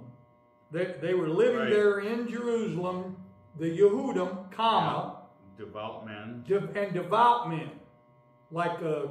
They were living there in Jerusalem, the Yehudim, comma. Devout men. And devout men, like the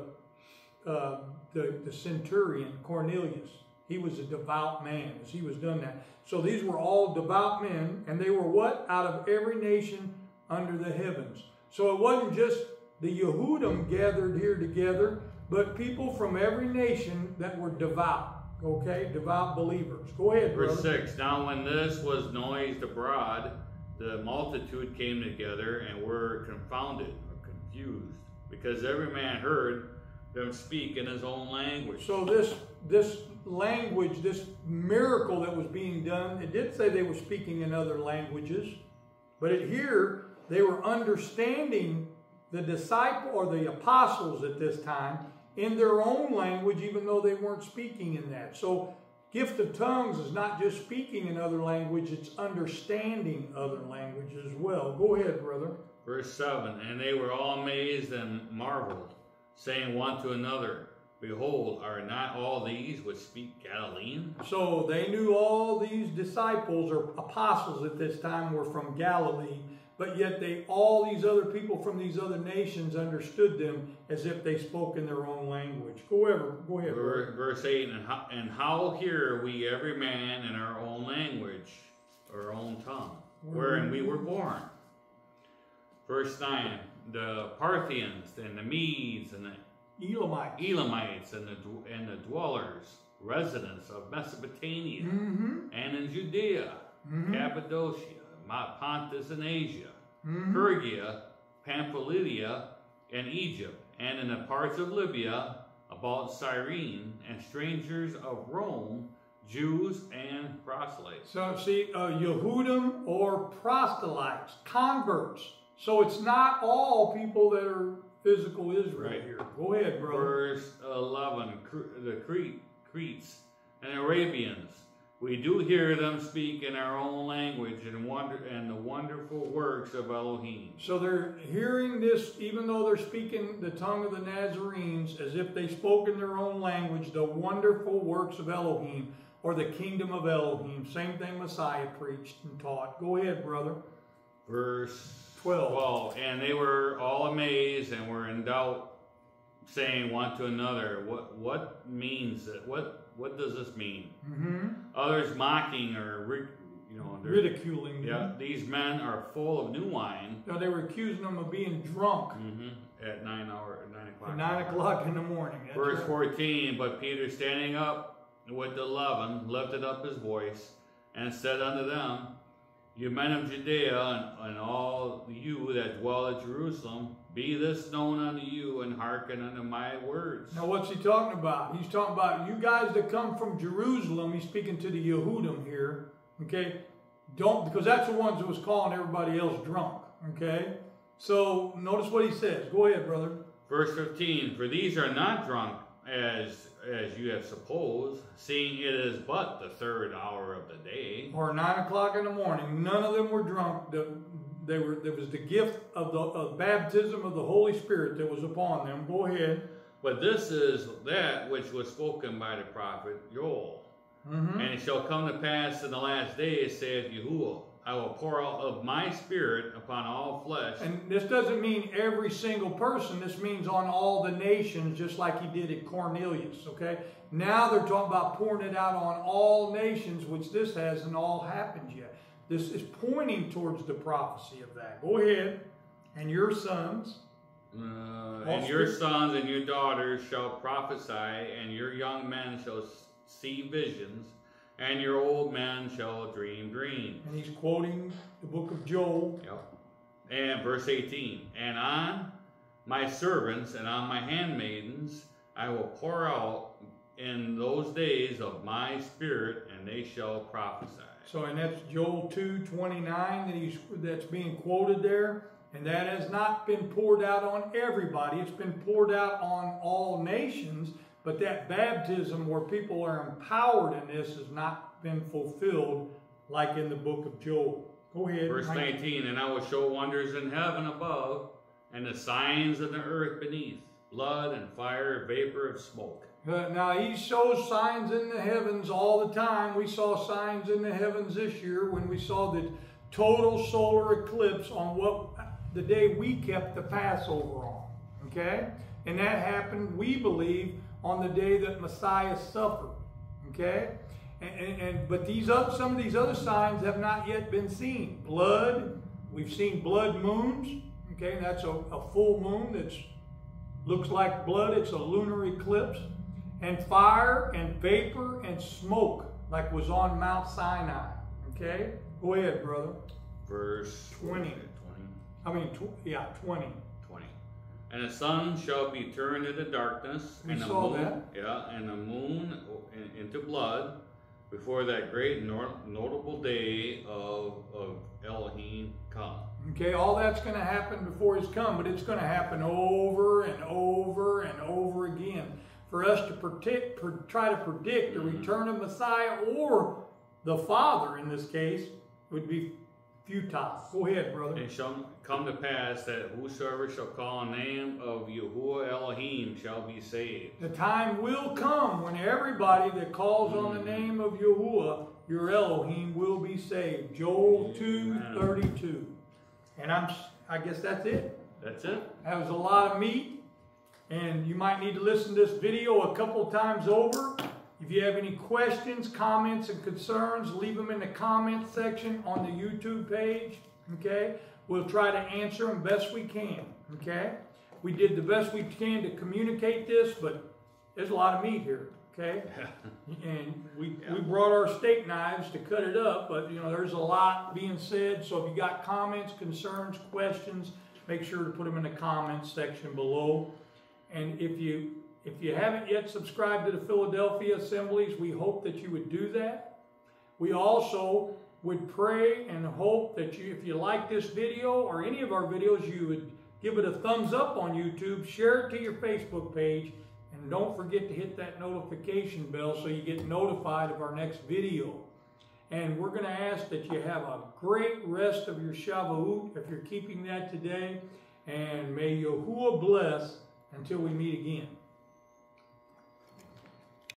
centurion Cornelius. He was a devout man as he was done that. So these were all devout men, and they were what? Out of every nation under the heavens. So it wasn't just the Yehudim gathered here together, but people from every nation that were devout, okay? Devout believers. Go ahead, brother. Verse 6, now when this was noised abroad, the multitude came together and were confounded or confused, because every man heard them speak in his own language. So this language, this miracle that was being done, it did say they were speaking in other languages, but here they were understanding the disciple or the apostles at this time in their own language, even though they weren't speaking in that. So gift of tongues is not just speaking in other language, it's understanding other languages as well. Go ahead, brother. Verse 7, and they were all amazed and marveled, saying one to another, Behold, are not all these which speak Galilean? So they knew all these disciples or apostles at this time were from Galilee, but yet they, all these other people from these other nations understood them as if they spoke in their own language. Go ahead. Verse 8, and how hear we every man in our own language, our own tongue, wherein we were born? Verse 9, the Parthians and the Medes and the Elamites and the dwellers, residents of Mesopotamia, and in Judea, Cappadocia, Pontus and Asia, Phrygia, Pamphylia, and Egypt, and in the parts of Libya, about Cyrene, and strangers of Rome, Jews and proselytes. So see, Yehudim or proselytes, converts. So it's not all people that are physical Israel here. Go ahead, brother. Verse 11, the Cretes and Arabians. We do hear them speak in our own language and the wonderful works of Elohim. So they're hearing this, even though they're speaking the tongue of the Nazarenes, as if they spoke in their own language, the wonderful works of Elohim, or the kingdom of Elohim. Same thing Messiah preached and taught. Go ahead, brother. Verse 12. And they were all amazed and were in doubt, saying one to another, What means that? What does this mean? Others mocking or ridiculing. Yeah, these men are full of new wine. No, they were accusing them of being drunk. At 9 o'clock in the morning. Verse 14. But Peter, standing up with the 11, lifted up his voice and said unto them, You men of Judea, and all you that dwell at Jerusalem, be this known unto you, and hearken unto my words. Now what's he talking about? He's talking about you guys that come from Jerusalem. He's speaking to the Yehudim here, okay? Because that's the ones that was calling everybody else drunk, okay? So notice what he says. Go ahead, brother. Verse 15, For these are not drunk, as you have supposed, seeing it is but the third hour of the day. Or 9 o'clock in the morning. None of them were drunk. There was the gift of the baptism of the Holy Spirit that was upon them. Go ahead. But this is that which was spoken by the prophet Joel. And it shall come to pass in the last days, saith Yahuwah, I will pour out of my spirit upon all flesh. And this doesn't mean every single person. This means on all the nations, just like he did at Cornelius, okay? Now they're talking about pouring it out on all nations, which this hasn't all happened yet. This is pointing towards the prophecy of that. Go ahead. And your sons. And your sons and your daughters shall prophesy, and your young men shall see visions, and your old man shall dream dreams. And he's quoting the book of Joel. And verse 18. And on my servants and on my handmaidens I will pour out in those days of my spirit, and they shall prophesy. So, and that's Joel 2:29 that's being quoted there. And that has not been poured out on everybody. It's been poured out on all nations. But that baptism where people are empowered in this has not been fulfilled like in the book of Joel. Go ahead. Verse 19, And I will show wonders in heaven above, and the signs in the earth beneath, blood and fire, vapor of smoke. Now he shows signs in the heavens all the time. We saw signs in the heavens this year when we saw the total solar eclipse on the day we kept the Passover on. Okay? And that happened, we believe, on the day that Messiah suffered, okay? But some of these other signs have not yet been seen. Blood, we've seen blood moons, okay? That's a full moon that looks like blood. It's a lunar eclipse. And fire and vapor and smoke, like was on Mount Sinai, okay? Go ahead, brother. Verse 20. And the sun shall be turned into darkness, and the moon into blood, before that great notable day of Elohim come. Okay, all that's going to happen before He's come, but it's going to happen over and over and over again. For us to try to predict the return of Messiah or the Father in this case would be futile. Go ahead, brother. It shall come to pass that whosoever shall call on the name of Yahuwah Elohim shall be saved. The time will come when everybody that calls on the name of Yahuwah, your Elohim, will be saved. Joel 2:32. And I guess that's it. That's it. That was a lot of meat. And you might need to listen to this video a couple times over. If you have any questions, comments, and concerns, leave them in the comment section on the YouTube page, okay? We'll try to answer them best we can, okay? We did the best we can to communicate this, but there's a lot of meat here, okay? Yeah. And we brought our steak knives to cut it up, but, you know, there's a lot being said. So if you got comments, concerns, questions, make sure to put them in the comments section below. And if you haven't yet subscribed to the Philadelphia Assemblies, we hope that you would do that. We also would pray and hope that you, if you like this video or any of our videos, you would give it a thumbs up on YouTube, share it to your Facebook page, and don't forget to hit that notification bell so you get notified of our next video. And we're going to ask that you have a great rest of your Shavuot if you're keeping that today. And may Yahuwah bless until we meet again.